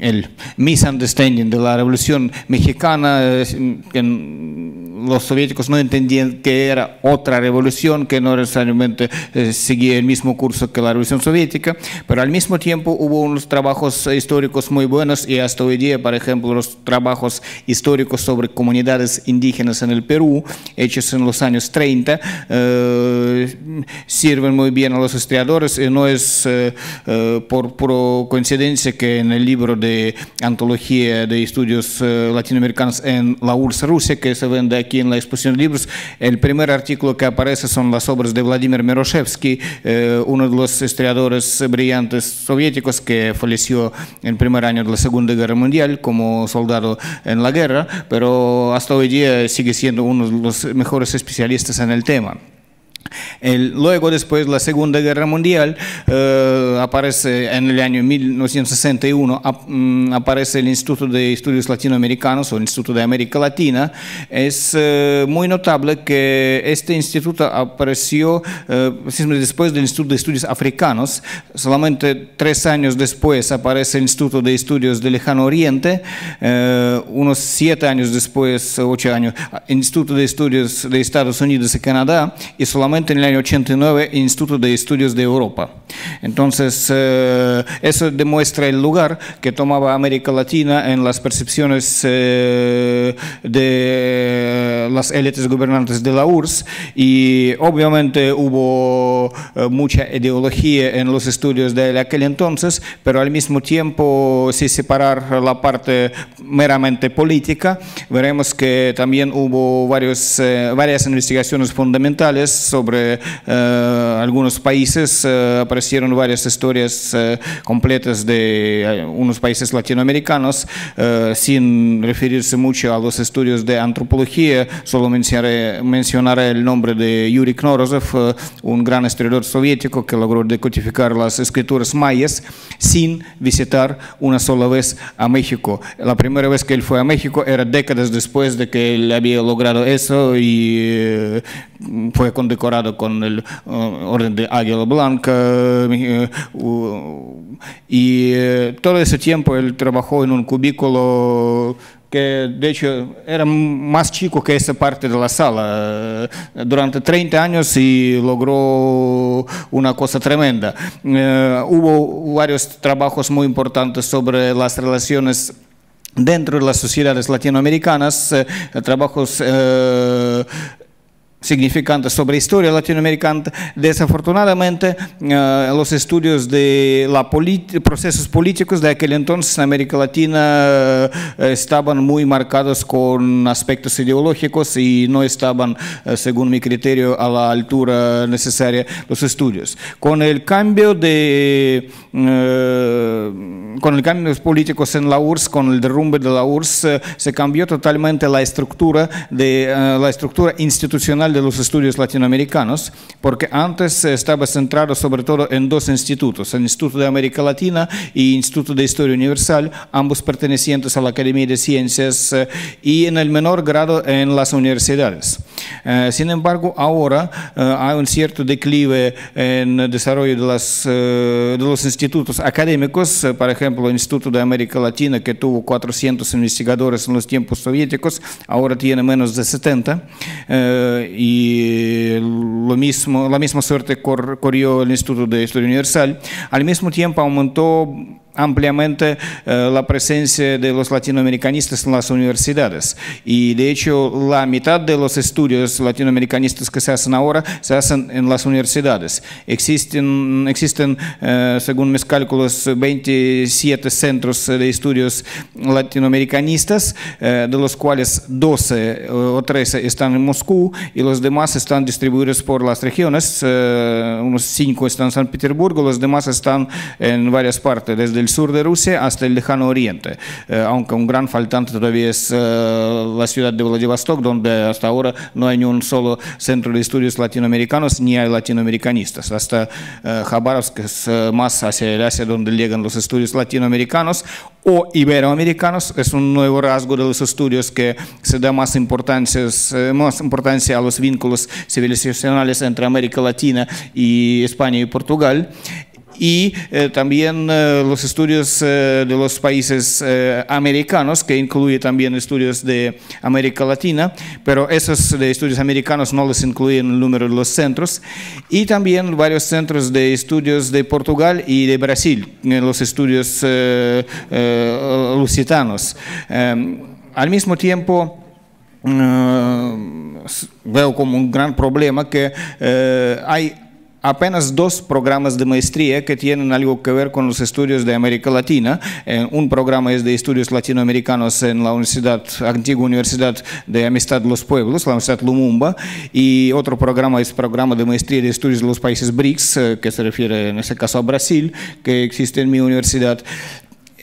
el misunderstanding de la Revolución Mexicana. Eh, en, los soviéticos no entendían que era otra revolución, que no necesariamente eh, seguía el mismo curso que la Revolución Soviética, pero al mismo tiempo hubo unos trabajos históricos muy buenos, y hasta hoy día, por ejemplo, los trabajos históricos sobre comunidades indígenas en el Perú, hechos en los años treinta, eh, sirven muy bien a los historiadores, y no es eh, eh, por, por coincidencia que en el libro de antología de estudios eh, latinoamericanos en la U R S S Rusia, que se vende aquí en la exposición de libros, el primer artículo que aparece son las obras de Vladimir Miroshevsky, eh, uno de los historiadores brillantes soviéticos que falleció en el primer año de la Segunda Guerra Mundial como soldado en la guerra, pero hasta hoy día sigue siendo uno de los mejores especialistas en el tema. El, luego, después de la Segunda Guerra Mundial, eh, aparece en el año mil novecientos sesenta y uno, ap, mm, aparece el Instituto de Estudios Latinoamericanos, o el Instituto de América Latina. Es eh, muy notable que este instituto apareció eh, después del Instituto de Estudios Africanos. Solamente tres años después aparece el Instituto de Estudios del Lejano Oriente, eh, unos siete años después, ocho años, el Instituto de Estudios de Estados Unidos y Canadá, y solamente en el año ochenta y nueve, Instituto de Estudios de Europa. Entonces, eh, eso demuestra el lugar que tomaba América Latina en las percepciones eh, de las élites gobernantes de la U R S S, y obviamente hubo eh, mucha ideología en los estudios de aquel entonces, pero al mismo tiempo, si separar la parte meramente política, veremos que también hubo varios, eh, varias investigaciones fundamentales sobre sobre eh, algunos países. Eh, aparecieron varias historias eh, completas de eh, unos países latinoamericanos. Eh, sin referirse mucho a los estudios de antropología, solo mencionaré, mencionaré el nombre de Yuri Knorozov, eh, un gran historiador soviético que logró decodificar las escrituras mayas sin visitar una sola vez a México. La primera vez que él fue a México era décadas después de que él había logrado eso, y eh, fue condecorado con el uh, orden de Águila Blanca, uh, uh, y uh, todo ese tiempo él trabajó en un cubículo que de hecho era más chico que esa parte de la sala durante treinta años, y logró una cosa tremenda. Uh, hubo varios trabajos muy importantes sobre las relaciones dentro de las sociedades latinoamericanas, eh, trabajos eh, significante sobre historia latinoamericana. Desafortunadamente, eh, los estudios de la procesos políticos de aquel entonces en América Latina eh, estaban muy marcados con aspectos ideológicos y no estaban, eh, según mi criterio, a la altura necesaria los estudios. Con el cambio de eh, con el cambio de los políticos en la U R S S, con el derrumbe de la U R S S, eh, se cambió totalmente la estructura de eh, la estructura institucional de los estudios latinoamericanos, porque antes estaba centrado sobre todo en dos institutos, el Instituto de América Latina y el Instituto de Historia Universal, ambos pertenecientes a la Academia de Ciencias y en el menor grado en las universidades. Eh, sin embargo, ahora eh, hay un cierto declive en el desarrollo de, las, eh, de los institutos académicos, eh, por ejemplo, el Instituto de América Latina, que tuvo cuatrocientos investigadores en los tiempos soviéticos, ahora tiene menos de setenta, eh, y lo mismo, la misma suerte cor, corrió el Instituto de Historia Universal. Al mismo tiempo aumentó ampliamente eh, la presencia de los latinoamericanistas en las universidades y de hecho la mitad de los estudios latinoamericanistas que se hacen ahora se hacen en las universidades. Existen, existen eh, según mis cálculos, veintisiete centros de estudios latinoamericanistas, eh, de los cuales doce o trece están en Moscú y los demás están distribuidos por las regiones, eh, unos cinco están en San Petersburgo, los demás están en varias partes, desde el sur de Rusia hasta el lejano oriente, eh, aunque un gran faltante todavía es eh, la ciudad de Vladivostok, donde hasta ahora no hay ni un solo centro de estudios latinoamericanos ni hay latinoamericanistas, hasta eh, Khabarovsk, que es eh, más hacia el Asia donde llegan los estudios latinoamericanos o iberoamericanos. Es un nuevo rasgo de los estudios que se da más importancia, eh, más importancia a los vínculos civilizacionales entre América Latina y España y Portugal. Y eh, también eh, los estudios eh, de los países eh, americanos, que incluye también estudios de América Latina, pero esos de estudios americanos no los incluyen el número de los centros, y también varios centros de estudios de Portugal y de Brasil, los estudios eh, eh, lusitanos. Eh, al mismo tiempo, eh, veo como un gran problema que eh, hay apenas dos programas de maestría que tienen algo que ver con los estudios de América Latina. Eh, un programa es de estudios latinoamericanos en la universidad, antigua Universidad de Amistad de los Pueblos, la Universidad Lumumba, y otro programa es programa de maestría de estudios de los países BRICS, eh, que se refiere en ese caso a Brasil, que existe en mi universidad.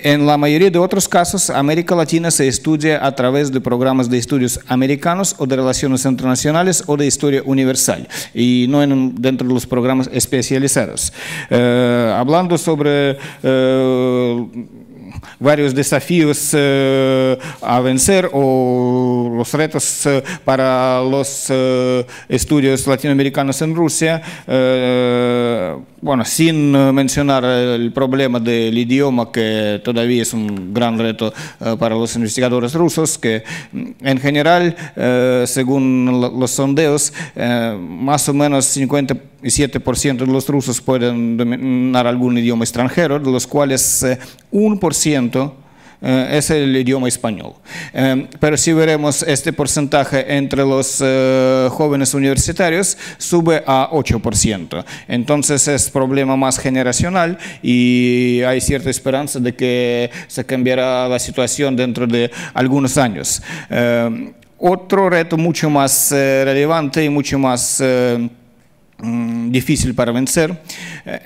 En la mayoría de otros casos, América Latina se estudia a través de programas de estudios americanos o de relaciones internacionales o de historia universal y no en, dentro de los programas especializados. Eh, hablando sobre eh, varios desafíos eh, a vencer o los retos eh, para los eh, estudios latinoamericanos en Rusia, eh, bueno, sin mencionar el problema del idioma, que todavía es un gran reto eh, para los investigadores rusos, que en general, eh, según los sondeos, eh, más o menos cincuenta y siete por ciento de los rusos pueden dominar algún idioma extranjero, de los cuales eh, uno por ciento eh, es el idioma español. Eh, pero si veremos este porcentaje entre los eh, jóvenes universitarios, sube a ocho por ciento. Entonces es problema más generacional y hay cierta esperanza de que se cambiará la situación dentro de algunos años. Eh, otro reto mucho más eh, relevante y mucho más eh, difícil para vencer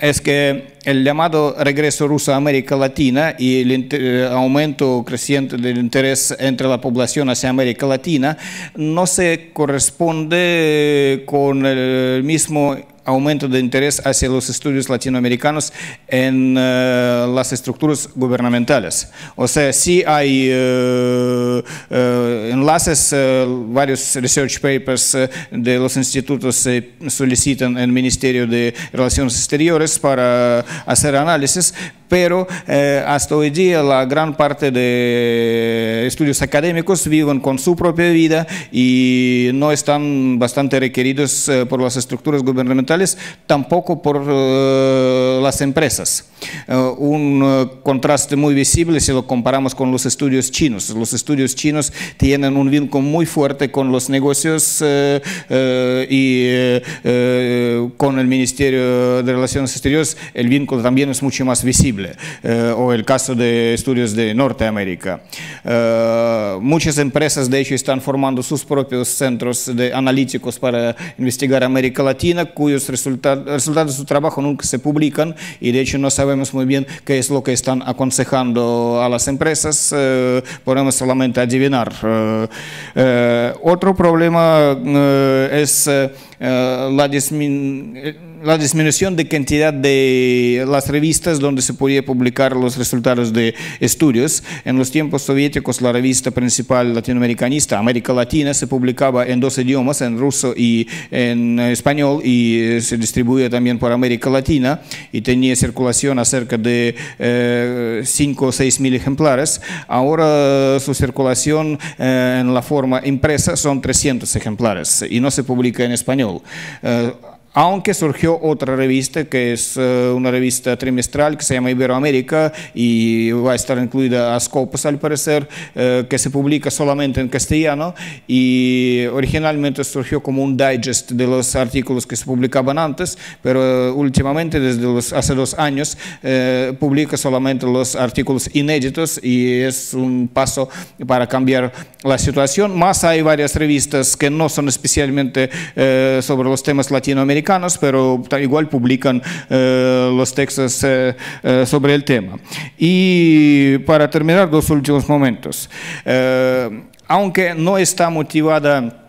es que el llamado regreso ruso a América Latina y el aumento creciente del interés entre la población hacia América Latina no se corresponde con el mismo aumento de interés hacia los estudios latinoamericanos en uh, las estructuras gubernamentales. O sea, sí hay uh, uh, enlaces, uh, varios research papers uh, de los institutos se uh, solicitan al Ministerio de Relaciones Exteriores para hacer análisis, pero eh, hasta hoy día la gran parte de estudios académicos viven con su propia vida y no están bastante requeridos eh, por las estructuras gubernamentales fundamentales, tampoco por uh, las empresas. Uh, un uh, contraste muy visible si lo comparamos con los estudios chinos. Los estudios chinos tienen un vínculo muy fuerte con los negocios uh, uh, y uh, uh, con el Ministerio de Relaciones Exteriores. El vínculo también es mucho más visible. Uh, o el caso de estudios de Norteamérica. Uh, muchas empresas, de hecho, están formando sus propios centros de analíticos para investigar América Latina, cuyos resultados, resultados de su trabajo nunca se publican, y de hecho no sabemos muy bien qué es lo que están aconsejando a las empresas, eh, podemos solamente adivinar. Eh, eh, otro problema eh, es eh, la disminución la disminución de cantidad de las revistas donde se podía publicar los resultados de estudios. En los tiempos soviéticos, la revista principal latinoamericanista, América Latina, se publicaba en dos idiomas, en ruso y en español, y se distribuía también por América Latina, y tenía circulación a cerca de eh, cinco o seis mil ejemplares. Ahora su circulación eh, en la forma impresa son trescientos ejemplares, y no se publica en español. Eh, Aunque surgió otra revista, que es una revista trimestral que se llama Iberoamérica, y va a estar incluida a Scopus al parecer, eh, que se publica solamente en castellano, y originalmente surgió como un digest de los artículos que se publicaban antes, pero eh, últimamente, desde los, hace dos años, eh, publica solamente los artículos inéditos, y es un paso para cambiar la situación. Más hay varias revistas que no son especialmente eh, sobre los temas latinoamericanos, pero igual publican eh, los textos eh, eh, sobre el tema. Y para terminar, dos últimos momentos. Eh, aunque no está motivada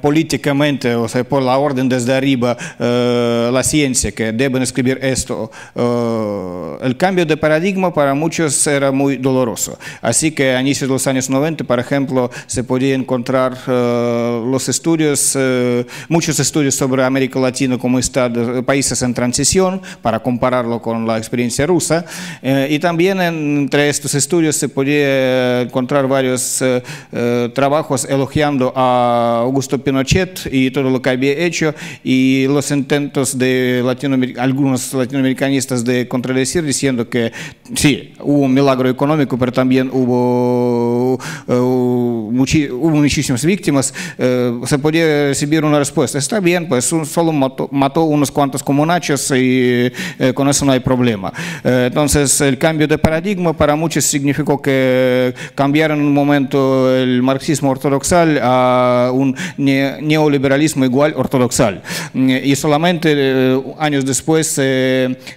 políticamente, o sea, por la orden desde arriba, eh, la ciencia, que deben escribir esto, eh, el cambio de paradigma para muchos era muy doloroso. Así que a inicios de los años noventa, por ejemplo, se podía encontrar eh, los estudios, eh, muchos estudios sobre América Latina como estado, países en transición, para compararlo con la experiencia rusa, eh, y también entre estos estudios se podía encontrar varios eh, eh, trabajos elogiando a Augusto Pinochet y todo lo que había hecho, y los intentos de Latinoamer- algunos latinoamericanistas de contradecir, diciendo que sí, hubo un milagro económico, pero también hubo, uh, muchi- hubo muchísimas víctimas. Uh, se podía recibir una respuesta: está bien, pues un, solo mató, mató unos cuantos comunachos y uh, con eso no hay problema. Uh, entonces el cambio de paradigma para muchos significó que cambiaron en un momento el marxismo ortodoxal a un neoliberalismo igual ortodoxal, y solamente eh, años después eh, eh,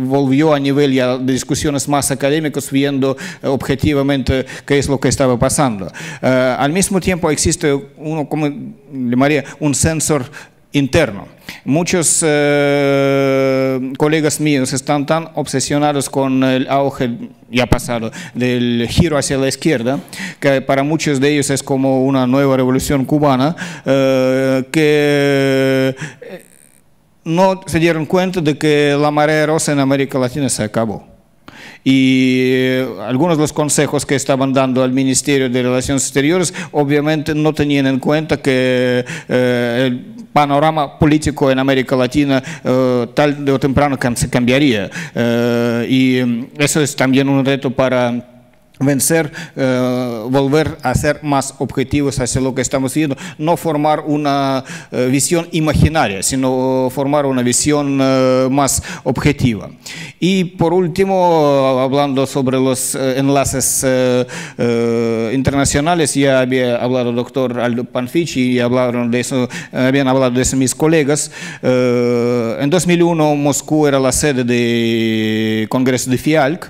volvió a nivel ya de discusiones más académicas, viendo eh, objetivamente qué es lo que estaba pasando. Eh, al mismo tiempo existe uno, como llamaría, un sensor interno. Muchos eh, colegas míos están tan obsesionados con el auge ya pasado del giro hacia la izquierda, que para muchos de ellos es como una nueva revolución cubana, eh, que no se dieron cuenta de que la marea rosa en América Latina se acabó. Y algunos de los consejos que estaban dando al Ministerio de Relaciones Exteriores obviamente no tenían en cuenta que eh, el panorama político en América Latina eh, tal o temprano se cambiaría, eh, y eso es también un reto para vencer, eh, volver a ser más objetivos hacia lo que estamos viendo, no formar una eh, visión imaginaria, sino formar una visión eh, más objetiva. Y por último, hablando sobre los eh, enlaces eh, eh, internacionales, ya había hablado el doctor Aldo Panfichi y hablaron de eso, habían hablado de eso mis colegas. Eh, en dos mil uno Moscú era la sede del Congreso de FIALC,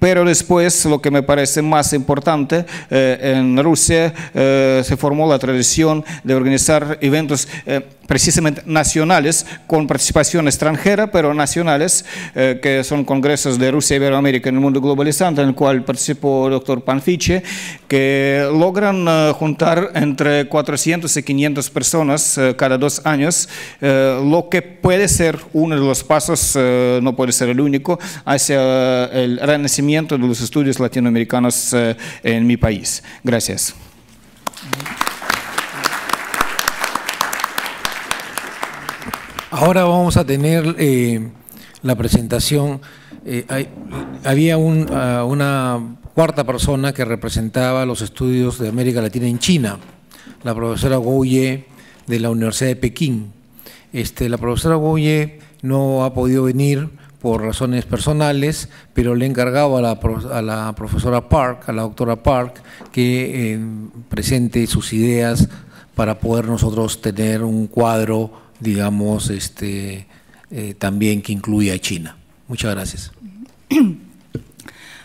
pero después, lo que me parece más importante, eh, en Rusia eh, se formó la tradición de organizar eventos eh, precisamente nacionales, con participación extranjera, pero nacionales, eh, que son congresos de Rusia y Iberoamérica en el mundo globalizante, en el cual participó el doctor Panfiche, que logran eh, juntar entre cuatrocientas y quinientas personas eh, cada dos años, eh, lo que puede ser uno de los pasos, eh, no puede ser el único, hacia el renacimiento de los estudios latinoamericanos eh, en mi país. Gracias. Ahora vamos a tener eh, la presentación. Eh, hay, había un, uh, una cuarta persona que representaba los estudios de América Latina en China, la profesora Guo Jie de la Universidad de Pekín. Este, la profesora Guo Jie no ha podido venir por razones personales, pero le he encargado a la, a la profesora Park, a la doctora Park, que eh, presente sus ideas para poder nosotros tener un cuadro, digamos, este, eh, también que incluya a China. Muchas gracias.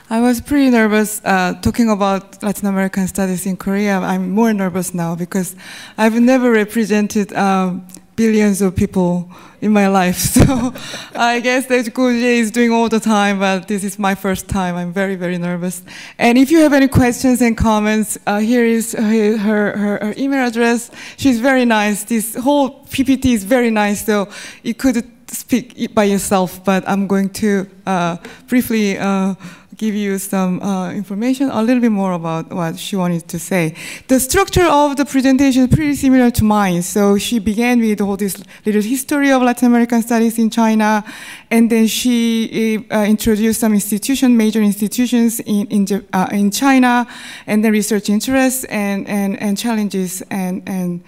I was pretty nervous uh, talking about Latin American studies in Korea. I'm more nervous now because I've never represented uh, billions of people in my life. So I guess that Guo Jie is doing all the time, but this is my first time. I'm very, very nervous. And if you have any questions and comments, uh, here is her, her, her email address. She's very nice. This whole P P T is very nice, so you could speak by yourself, but I'm going to uh, briefly uh, give you some uh, information, a little bit more about what she wanted to say. The structure of the presentation is pretty similar to mine. So she began with all this little history of Latin American studies in China, and then she uh, introduced some institution, major institutions in in, uh, in China, and then research interests and and, and challenges and and.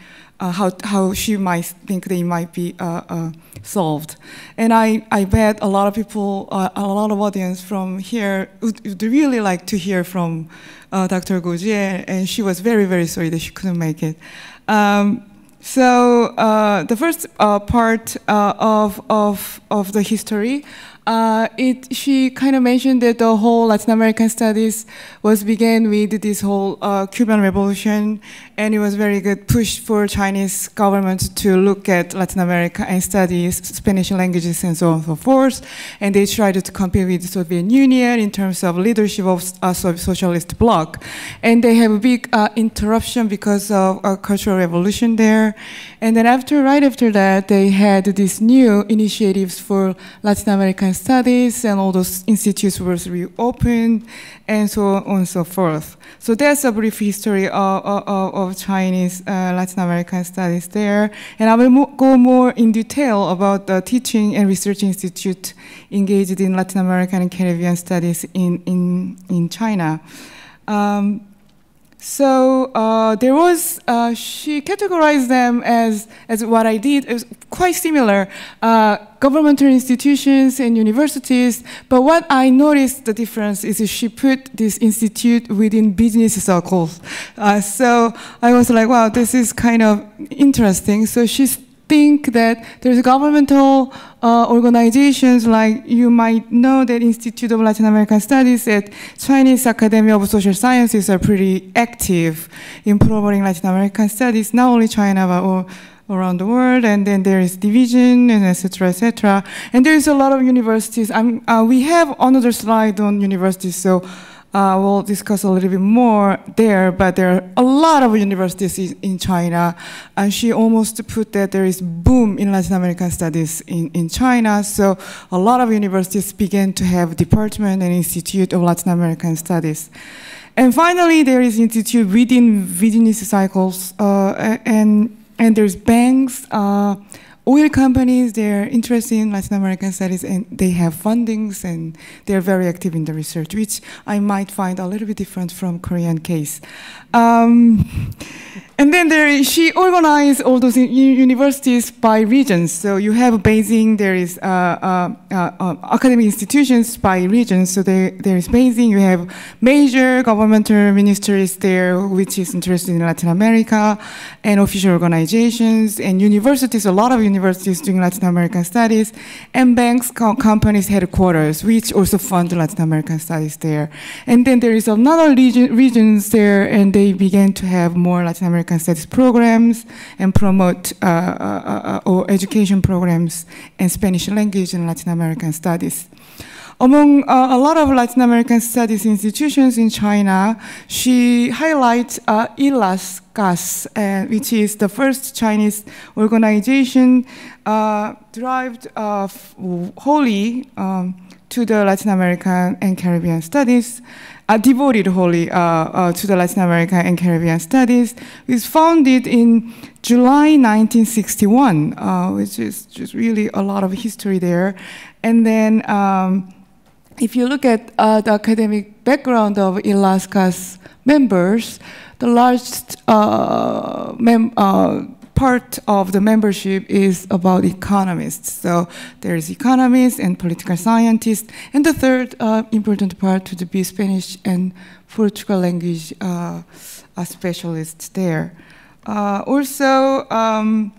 Uh, how, how she might think they might be uh, uh, solved. And I, I bet a lot of people, uh, a lot of audience from here would, would really like to hear from uh, Doctor Guo Jie, and she was very, very sorry that she couldn't make it. Um, so uh, the first uh, part uh, of, of, of the history, Uh, it, she kind of mentioned that the whole Latin American studies was began with this whole uh, Cuban Revolution, and it was very good push for Chinese government to look at Latin America and study Spanish languages and so on and so forth. And they tried to compete with the Soviet Union in terms of leadership of uh, socialist bloc. And they have a big uh, interruption because of a cultural revolution there. And then after, right after that, they had these new initiatives for Latin American studies, and all those institutes were reopened, and so on and so forth. So that's a brief history of, of, of Chinese uh, Latin American studies there. And I will mo go more in detail about the teaching and research institute engaged in Latin American and Caribbean studies in, in, in China. Um, So uh, there was, uh, she categorized them as, as what I did, it was quite similar, uh, governmental institutions and universities. But what I noticed the difference is she put this institute within business circles. Uh, so I was like, wow, this is kind of interesting. So she's think that there's governmental uh, organizations, like you might know that Institute of Latin American Studies at Chinese Academy of Social Sciences are pretty active in promoting Latin American studies, not only China, but all around the world. And then there is division, and et cetera, et cetera. And there's a lot of universities. I'm, uh, we have another slide on universities, so Uh, we'll discuss a little bit more there, but there are a lot of universities in China, and she almost put that there is boom in Latin American studies in, in China, so a lot of universities began to have department and institute of Latin American studies. And finally, there is institute within business cycles, uh, and, and there's banks, uh, oil companies, they're interested in Latin American studies, and they have fundings, and they're very active in the research, which I might find a little bit different from Korean case. Um, and then there is, she organized all those universities by regions. So you have Beijing, there is uh, uh, uh, academic institutions by regions. So there, there is Beijing, you have major governmental ministries there, which is interested in Latin America, and official organizations, and universities, a lot of universities universities doing Latin American studies, and banks, co companies, headquarters, which also fund Latin American studies there. And then there is another region, regions there, and they began to have more Latin American studies programs and promote uh, uh, uh, or education programs and Spanish language and Latin American studies. Among uh, a lot of Latin American studies institutions in China, she highlights uh, EALNAS G A S, and which is the first Chinese organization uh, derived uh, wholly um, to the Latin American and Caribbean studies, uh, devoted wholly uh, uh, to the Latin American and Caribbean studies. It was founded in July nineteen sixty-one, uh, which is just really a lot of history there. And then um, if you look at uh, the academic background of ELASCA's members, the largest uh, mem uh, part of the membership is about economists. So there's economists and political scientists. And the third uh, important part to be Spanish and Portugal language uh, specialists there. Uh, also, um,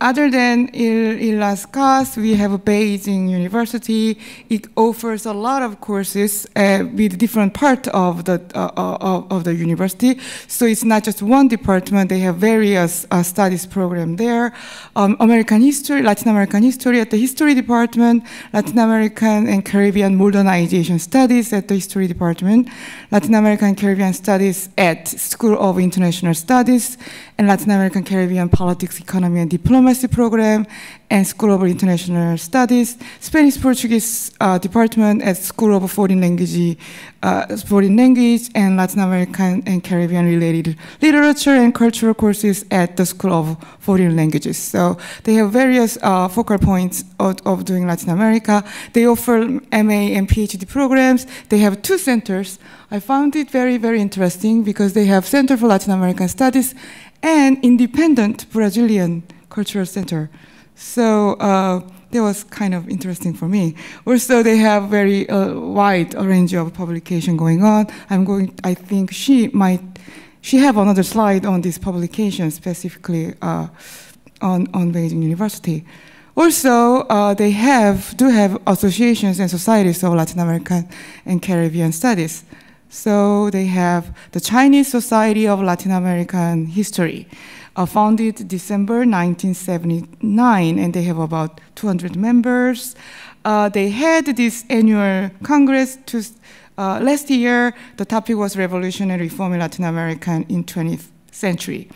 other than ELASCAS, we have Beijing University. It offers a lot of courses uh, with different parts of the uh, of, of the university. So it's not just one department. They have various uh, studies program there. Um, American history, Latin American history at the history department. Latin American and Caribbean modernization studies at the history department. Latin American and Caribbean studies at School of International Studies, and Latin American Caribbean politics, economy, and diplomacy program and School of International Studies, Spanish Portuguese uh, department at School of Foreign Language, uh, Foreign Language and Latin American and Caribbean related literature and cultural courses at the School of Foreign Languages. So they have various uh, focal points of, of doing Latin America. They offer M A and P H D programs. They have two centers. I found it very, very interesting because they have Center for Latin American Studies and independent Brazilian Cultural Center. So uh, that was kind of interesting for me. Also, they have very uh, wide range of publication going on. I'm going, I think she might, she have another slide on this publication specifically uh, on, on Beijing University. Also, uh, they have, do have associations and societies of Latin American and Caribbean studies. So they have the Chinese Society of Latin American History, uh, founded December nineteen seventy-nine, and they have about two hundred members. Uh, they had this annual congress to, uh, last year. The topic was revolutionary reform in Latin America in twentieth century.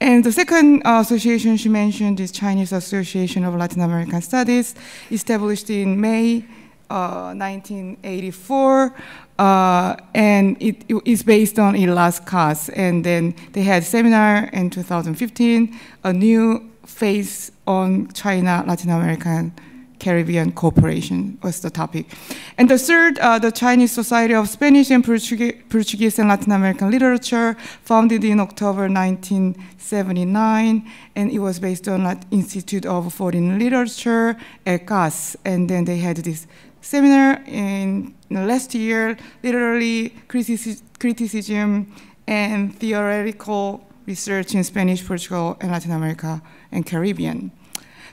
And the second association she mentioned is Chinese Association of Latin American Studies, established in May uh, nineteen eighty-four. Uh, and it is based on ELASCAS, and then they had a seminar in two thousand fifteen, a new phase on China, Latin American, Caribbean cooperation was the topic. And the third, uh, the Chinese Society of Spanish and Portuguese, Portuguese and Latin American Literature, founded in October nineteen seventy-nine, and it was based on the Institute of Foreign Literature at G A S, and then they had this seminar in last year, literally criticism and theoretical research in Spanish, Portugal, and Latin America and Caribbean.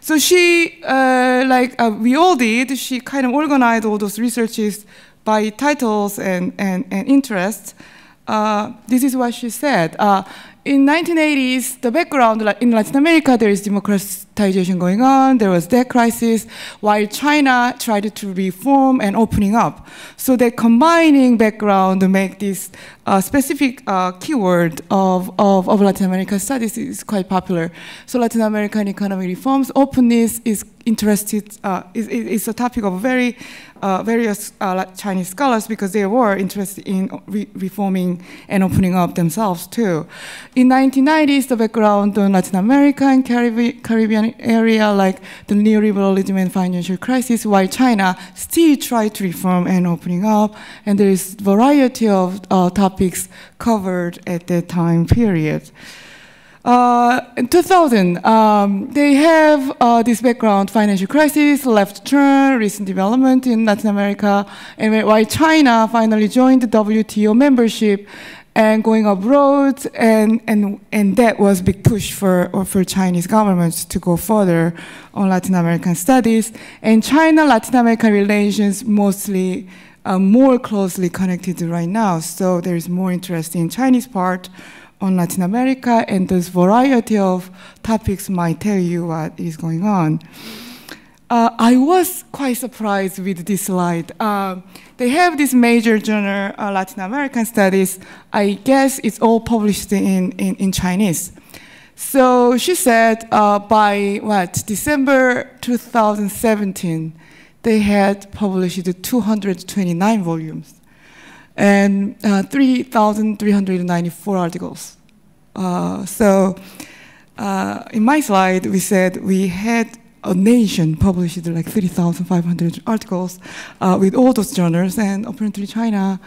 So she, uh, like uh, we all did, she kind of organized all those researches by titles and, and, and interests. Uh, this is what she said. Uh, In nineteen eighties, the background in Latin America, there is democratization going on, there was debt crisis, while China tried to reform and opening up. So that combining background to make this uh, specific uh, keyword of, of, of Latin American studies is quite popular. So Latin American economic reforms, openness is interested, uh, is, is a topic of very uh, various uh, Chinese scholars because they were interested in re reforming and opening up themselves too. In nineteen nineties, the background on Latin America and Caribbean area, like the neoliberalism and financial crisis, while China still tried to reform and opening up, and there is variety of uh, topics covered at that time period. Uh, in two thousand, um, they have uh, this background, financial crisis, left turn, recent development in Latin America, and while China finally joined the W T O membership and going abroad, and, and, and that was a big push for, or for Chinese governments to go further on Latin American studies. And China-Latin American relations mostly are more closely connected right now, so there is more interest in Chinese part on Latin America, and this variety of topics might tell you what is going on. Uh, I was quite surprised with this slide. Uh, they have this major journal, uh, Latin American Studies. I guess it's all published in, in, in Chinese. So she said uh, by, what, December two thousand seventeen, they had published two hundred twenty-nine volumes and uh, three thousand three hundred ninety-four articles. Uh, so uh, in my slide, we said we had a nation published like three thousand five hundred articles uh, with all those journals, and apparently China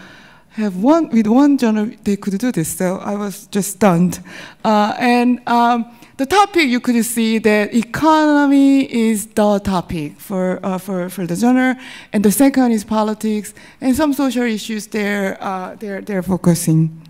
have one, with one journal they could do this, so I was just stunned. Uh, and um, the topic, you could see that economy is the topic for, uh, for, for the journal, and the second is politics, and some social issues they're, uh, they're, they're focusing.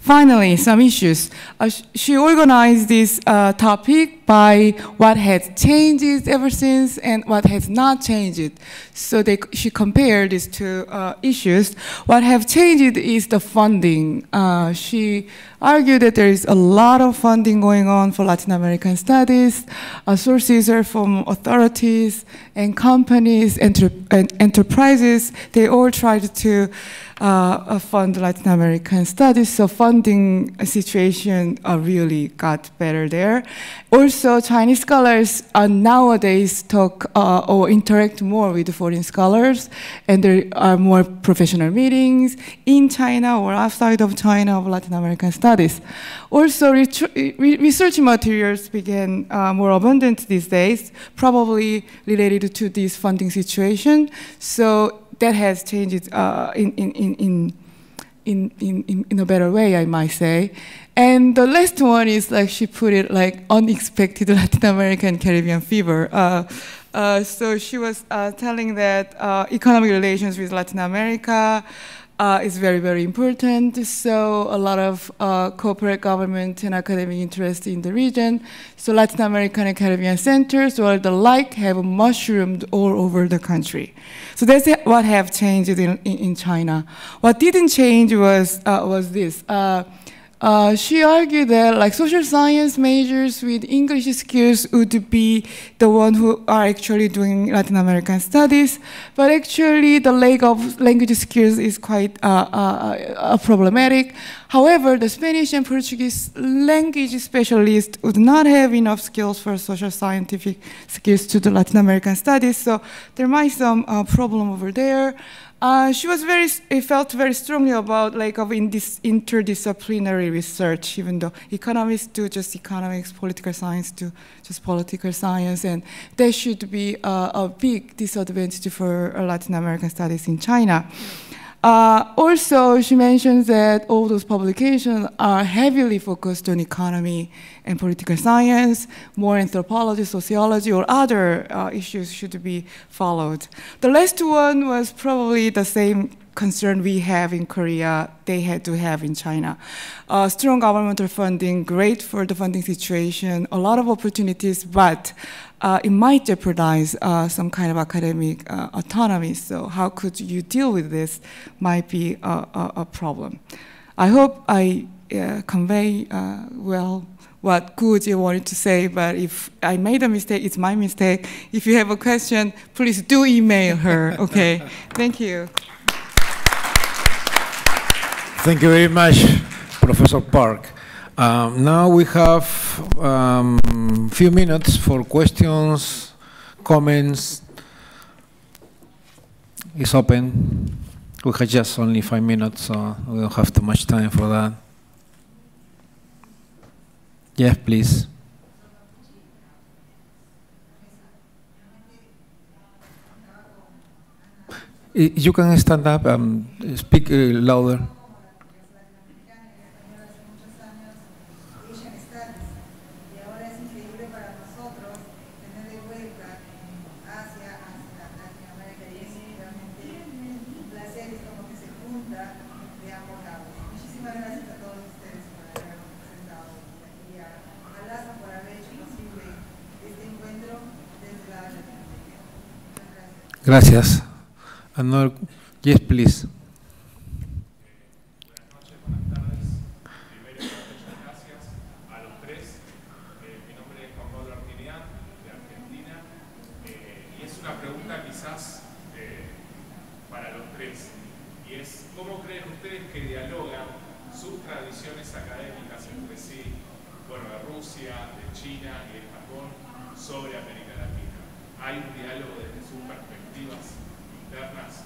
Finally, some issues. Uh, she organized this uh, topic by what has changed ever since and what has not changed. So they, she compared these two uh, issues. What have changed is the funding. Uh, she argued that there is a lot of funding going on for Latin American studies. Uh, sources are from authorities and companies entre and enterprises. They all tried to Uh, fund Latin American studies, so funding situation uh, really got better there. Also, Chinese scholars uh, nowadays talk uh, or interact more with foreign scholars, and there are more professional meetings in China or outside of China of Latin American studies. Also, research materials became uh, more abundant these days, probably related to this funding situation. So that has changed uh, in, in, in, in, in, in a better way, I might say. And the last one is, like she put it, like unexpected Latin American Caribbean fever. Uh, uh, so she was uh, telling that uh, economic relations with Latin America uh, is very, very important. So a lot of uh, corporate government and academic interest in the region. So Latin American and Caribbean centers or the like have mushroomed all over the country. So that's what have changed in, in, in China. What didn't change was, uh, was this. Uh, uh, she argued that like social science majors with English skills would be the one who are actually doing Latin American studies, but actually the lack of language skills is quite uh, uh, uh, problematic. However, the Spanish and Portuguese language specialists would not have enough skills for social scientific skills to do Latin American studies, so there might be some uh, problem over there. Uh, she was very, felt very strongly about like of in this interdisciplinary research, even though economists do just economics, political science do just political science, and that should be uh, a big disadvantage for Latin American studies in China. Uh, also, she mentions that all those publications are heavily focused on economy and political science. More anthropology, sociology, or other uh, issues should be followed. The last one was probably the same concern we have in Korea, they had to have in China. Uh, strong governmental funding, great for the funding situation, a lot of opportunities, but uh, it might jeopardize uh, some kind of academic uh, autonomy. So how could you deal with this might be a, a, a problem. I hope I uh, convey uh, well what Guo Jie wanted to say, but if I made a mistake, it's my mistake. If you have a question, please do email her, okay? Thank you. Thank you very much, Professor Park. Um, now we have a um, few minutes for questions, comments. It's open. We have just only five minutes, so we don't have too much time for that. Yes, please. You can stand up and speak uh, louder. Gracias. Another, yes, please. Buenas noches, buenas tardes. Primero, muchas gracias a los tres. Eh, mi nombre es Juan Pablo Artinian, de Argentina. Eh, alianzas eh, para los tres, y es cómo creen ustedes que dialogan sus tradiciones académicas entre sí, bueno, de Rusia, de China y de Japón sobre América Latina. ¿Hay un diálogo desde sus perspectivas internas?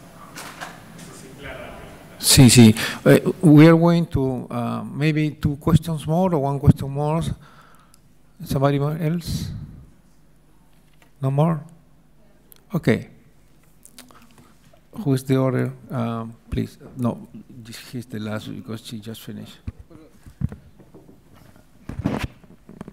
No sé si es clara la pregunta. Sí, sí. Uh, we are going to uh, maybe two questions more or one question more. Somebody else? No more? Okay. Who is the order? Um, please. No, this is the last because she just finished.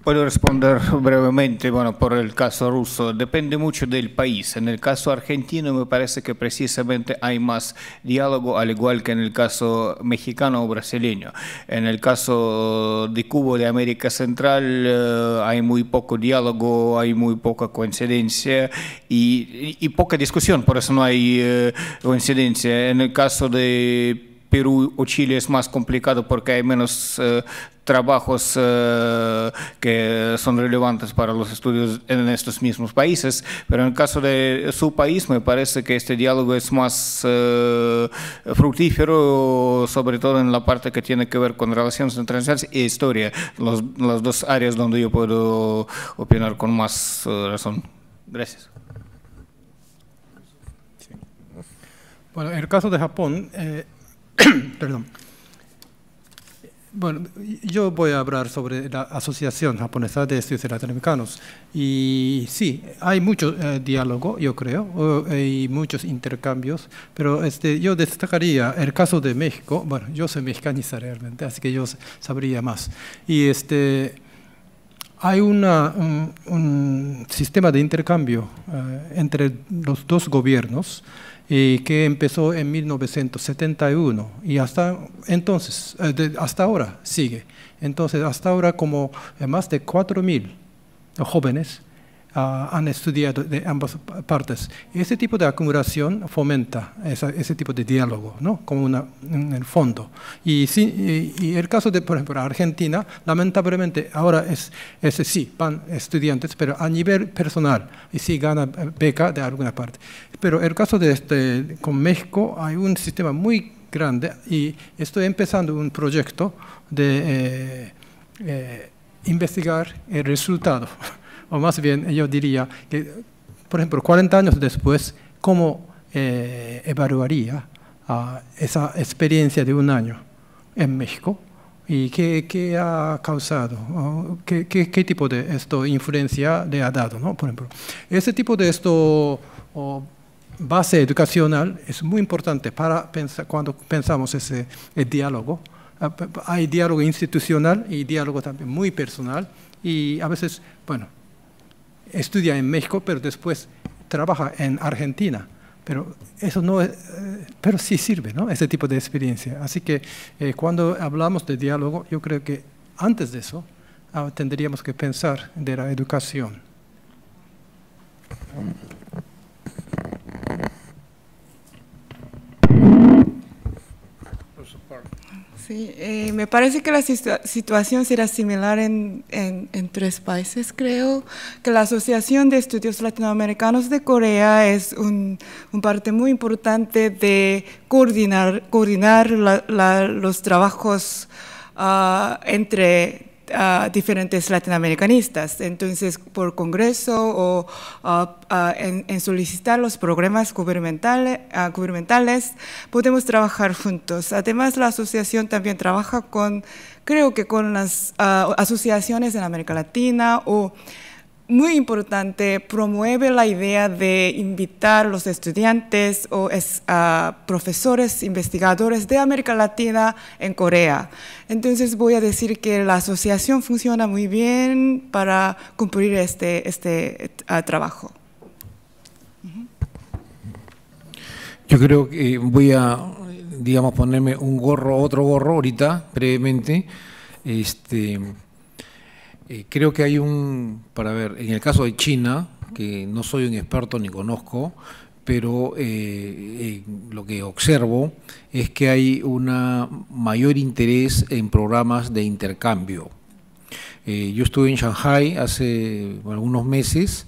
Puedo responder brevemente, bueno, por el caso ruso. Depende mucho del país. En el caso argentino me parece que precisamente hay más diálogo, al igual que en el caso mexicano o brasileño. En el caso de Cuba, de América Central, eh, hay muy poco diálogo, hay muy poca coincidencia y, y, y poca discusión, por eso no hay eh, coincidencia. En el caso de Perú o Chile es más complicado porque hay menos eh, trabajos eh, que son relevantes para los estudios en estos mismos países, pero en el caso de su país me parece que este diálogo es más eh, fructífero, sobre todo en la parte que tiene que ver con relaciones internacionales e historia, los, las dos áreas donde yo puedo opinar con más eh, razón. Gracias. Sí. Bueno, en el caso de Japón, eh, perdón. Bueno, yo voy a hablar sobre la Asociación Japonesa de Estudios Latinoamericanos. Y sí, hay mucho eh, diálogo, yo creo, y muchos intercambios, pero este, yo destacaría el caso de México. Bueno, yo soy mexicanista realmente, así que yo sabría más. Y este, hay una, un, un sistema de intercambio eh, entre los dos gobiernos, y que empezó en mil novecientos setenta y uno y hasta entonces, hasta ahora sigue. Entonces, hasta ahora como más de cuatro mil jóvenes uh, han estudiado de ambas partes. Ese tipo de acumulación fomenta esa, ese tipo de diálogo, ¿no? Como una, en el fondo. Y, sí, y, y el caso de, por ejemplo, Argentina, lamentablemente ahora es, es sí, van estudiantes, pero a nivel personal, y sí gana beca de alguna parte. Pero el caso de este, con México hay un sistema muy grande y estoy empezando un proyecto de eh, eh, investigar el resultado. O más bien, yo diría que, por ejemplo, cuarenta años después, ¿cómo eh, evaluaría uh, esa experiencia de un año en México? ¿Y qué, qué ha causado? ¿Qué, qué, qué tipo de esto, influencia le ha dado, ¿no? Por ejemplo, ese tipo de esto... O, base educacional es muy importante para pensar, cuando pensamos ese el diálogo. Hay diálogo institucional y diálogo también muy personal. Y a veces, bueno, estudia en México, pero después trabaja en Argentina. Pero eso no es, pero sí sirve, ¿no? Ese tipo de experiencia. Así que eh, cuando hablamos de diálogo, yo creo que antes de eso ah, tendríamos que pensar de la educación. Sí, eh, me parece que la situa situación será similar en, en, en tres países, creo. Que la Asociación de Estudios Latinoamericanos de Corea es un, un parte muy importante de coordinar, coordinar la, la, los trabajos uh, entre Uh, diferentes latinoamericanistas, entonces por congreso o uh, uh, en, en solicitar los programas gubernamentales, uh, gubernamentales podemos trabajar juntos. Además, la asociación también trabaja con, creo que con las uh, asociaciones en América Latina, o muy importante, promueve la idea de invitar a los estudiantes o es, uh, profesores, investigadores de América Latina en Corea. Entonces voy a decir que la asociación funciona muy bien para cumplir este, este uh, trabajo. Uh-huh. Yo creo que voy a, digamos, ponerme un gorro, otro gorro ahorita, brevemente. Este... Eh, creo que hay un, para ver, en el caso de China, que no soy un experto ni conozco, pero eh, eh, lo que observo es que hay un mayor interés en programas de intercambio. Eh, yo estuve en Shanghái hace algunos meses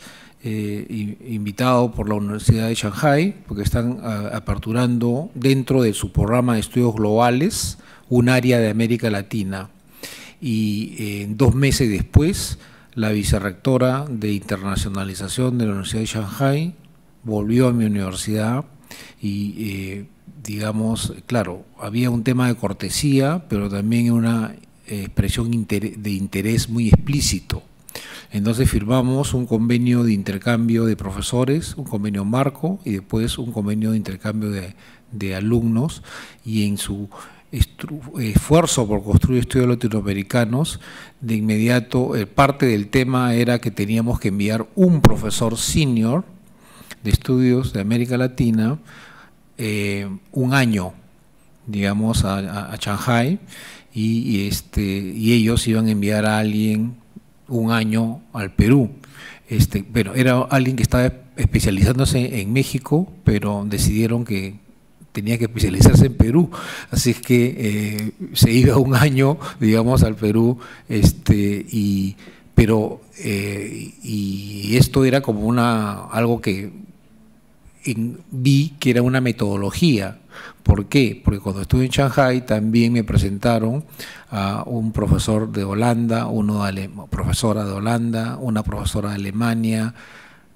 eh, invitado por la Universidad de Shanghái, porque están a, aperturando dentro de su programa de estudios globales un área de América Latina. Y eh, dos meses después, la vicerrectora de internacionalización de la Universidad de Shanghái volvió a mi universidad y, eh, digamos, claro, había un tema de cortesía, pero también una expresión de interés muy explícito. Entonces firmamos un convenio de intercambio de profesores, un convenio marco y después un convenio de intercambio de, de alumnos, y en su esfuerzo por construir estudios latinoamericanos, de inmediato parte del tema era que teníamos que enviar un profesor senior de estudios de América Latina eh, un año, digamos, a, a, a Shanghái, y, y, este, y ellos iban a enviar a alguien un año al Perú. Este, bueno, era alguien que estaba especializándose en México, pero decidieron que tenía que especializarse en Perú, así es que eh, se iba un año, digamos, al Perú, este, y, pero eh, y esto era como una algo que en, vi que era una metodología. ¿Por qué? Porque cuando estuve en Shanghái también me presentaron a un profesor de Holanda, uno de Ale, profesora de Holanda, una profesora de Alemania,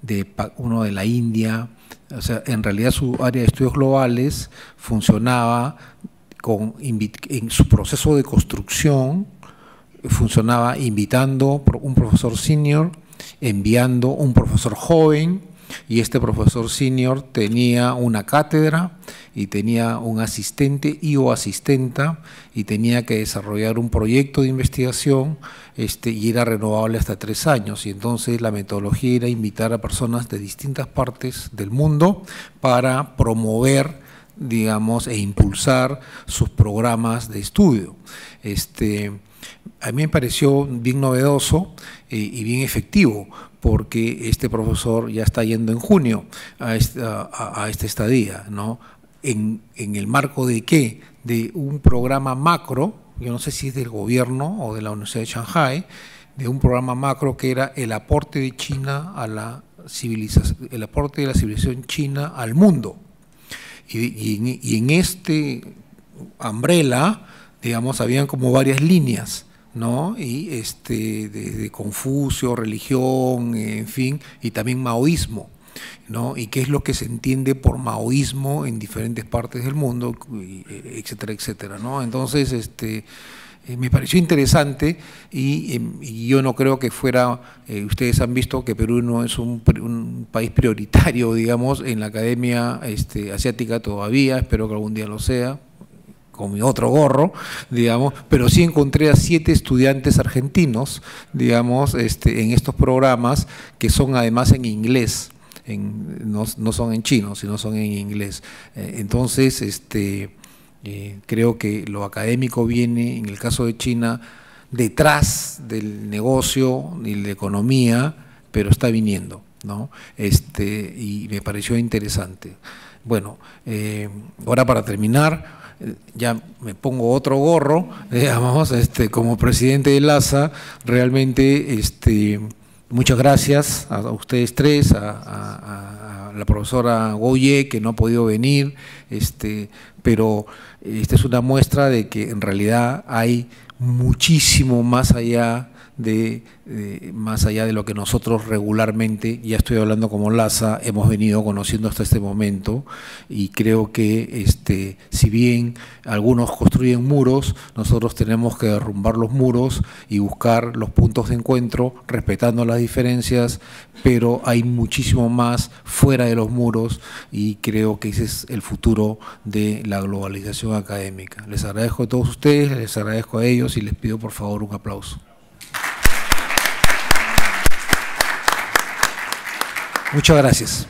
de, uno de la India. O sea, en realidad su área de estudios globales funcionaba con, en su proceso de construcción, funcionaba invitando un profesor senior, enviando un profesor joven, y este profesor senior tenía una cátedra y tenía un asistente y o asistenta y tenía que desarrollar un proyecto de investigación, este, y era renovable hasta tres años. Y entonces la metodología era invitar a personas de distintas partes del mundo para promover, digamos, e impulsar sus programas de estudio. Este, a mí me pareció bien novedoso eh, y bien efectivo, porque este profesor ya está yendo en junio a esta, a, a esta estadía, ¿no? En, en el marco de qué, de un programa macro, yo no sé si es del gobierno o de la Universidad de Shanghái, de un programa macro que era el aporte de China a la civilización, el aporte de la civilización china al mundo. Y, y, y en este umbrella, digamos, habían como varias líneas, ¿no? Y este, desde Confucio, religión, en fin, y también maoísmo, ¿no? Y qué es lo que se entiende por maoísmo en diferentes partes del mundo, etcétera, etcétera, ¿no? Entonces, este, me pareció interesante, y, y yo no creo que fuera, eh, ustedes han visto que Perú no es un, un país prioritario, digamos, en la academia este, asiática todavía, espero que algún día lo sea, con mi otro gorro, digamos, pero sí encontré a siete estudiantes argentinos, digamos, este, en estos programas, que son además en inglés, en, no, no son en chino, sino son en inglés. Eh, entonces, este, eh, creo que lo académico viene, en el caso de China, detrás del negocio y la economía, pero está viniendo, ¿no? Este, y me pareció interesante. Bueno, eh, ahora para terminar, ya me pongo otro gorro, digamos, este, como presidente de LASA, realmente este, muchas gracias a ustedes tres, a, a, a la profesora Guo Jie, que no ha podido venir, este, pero esta es una muestra de que en realidad hay muchísimo más allá de, de más allá de lo que nosotros regularmente, ya estoy hablando como LASA, hemos venido conociendo hasta este momento, y creo que este, si bien algunos construyen muros, nosotros tenemos que derrumbar los muros y buscar los puntos de encuentro, respetando las diferencias, pero hay muchísimo más fuera de los muros, y creo que ese es el futuro de la globalización académica. Les agradezco a todos ustedes, les agradezco a ellos, y les pido por favor un aplauso. Muchas gracias.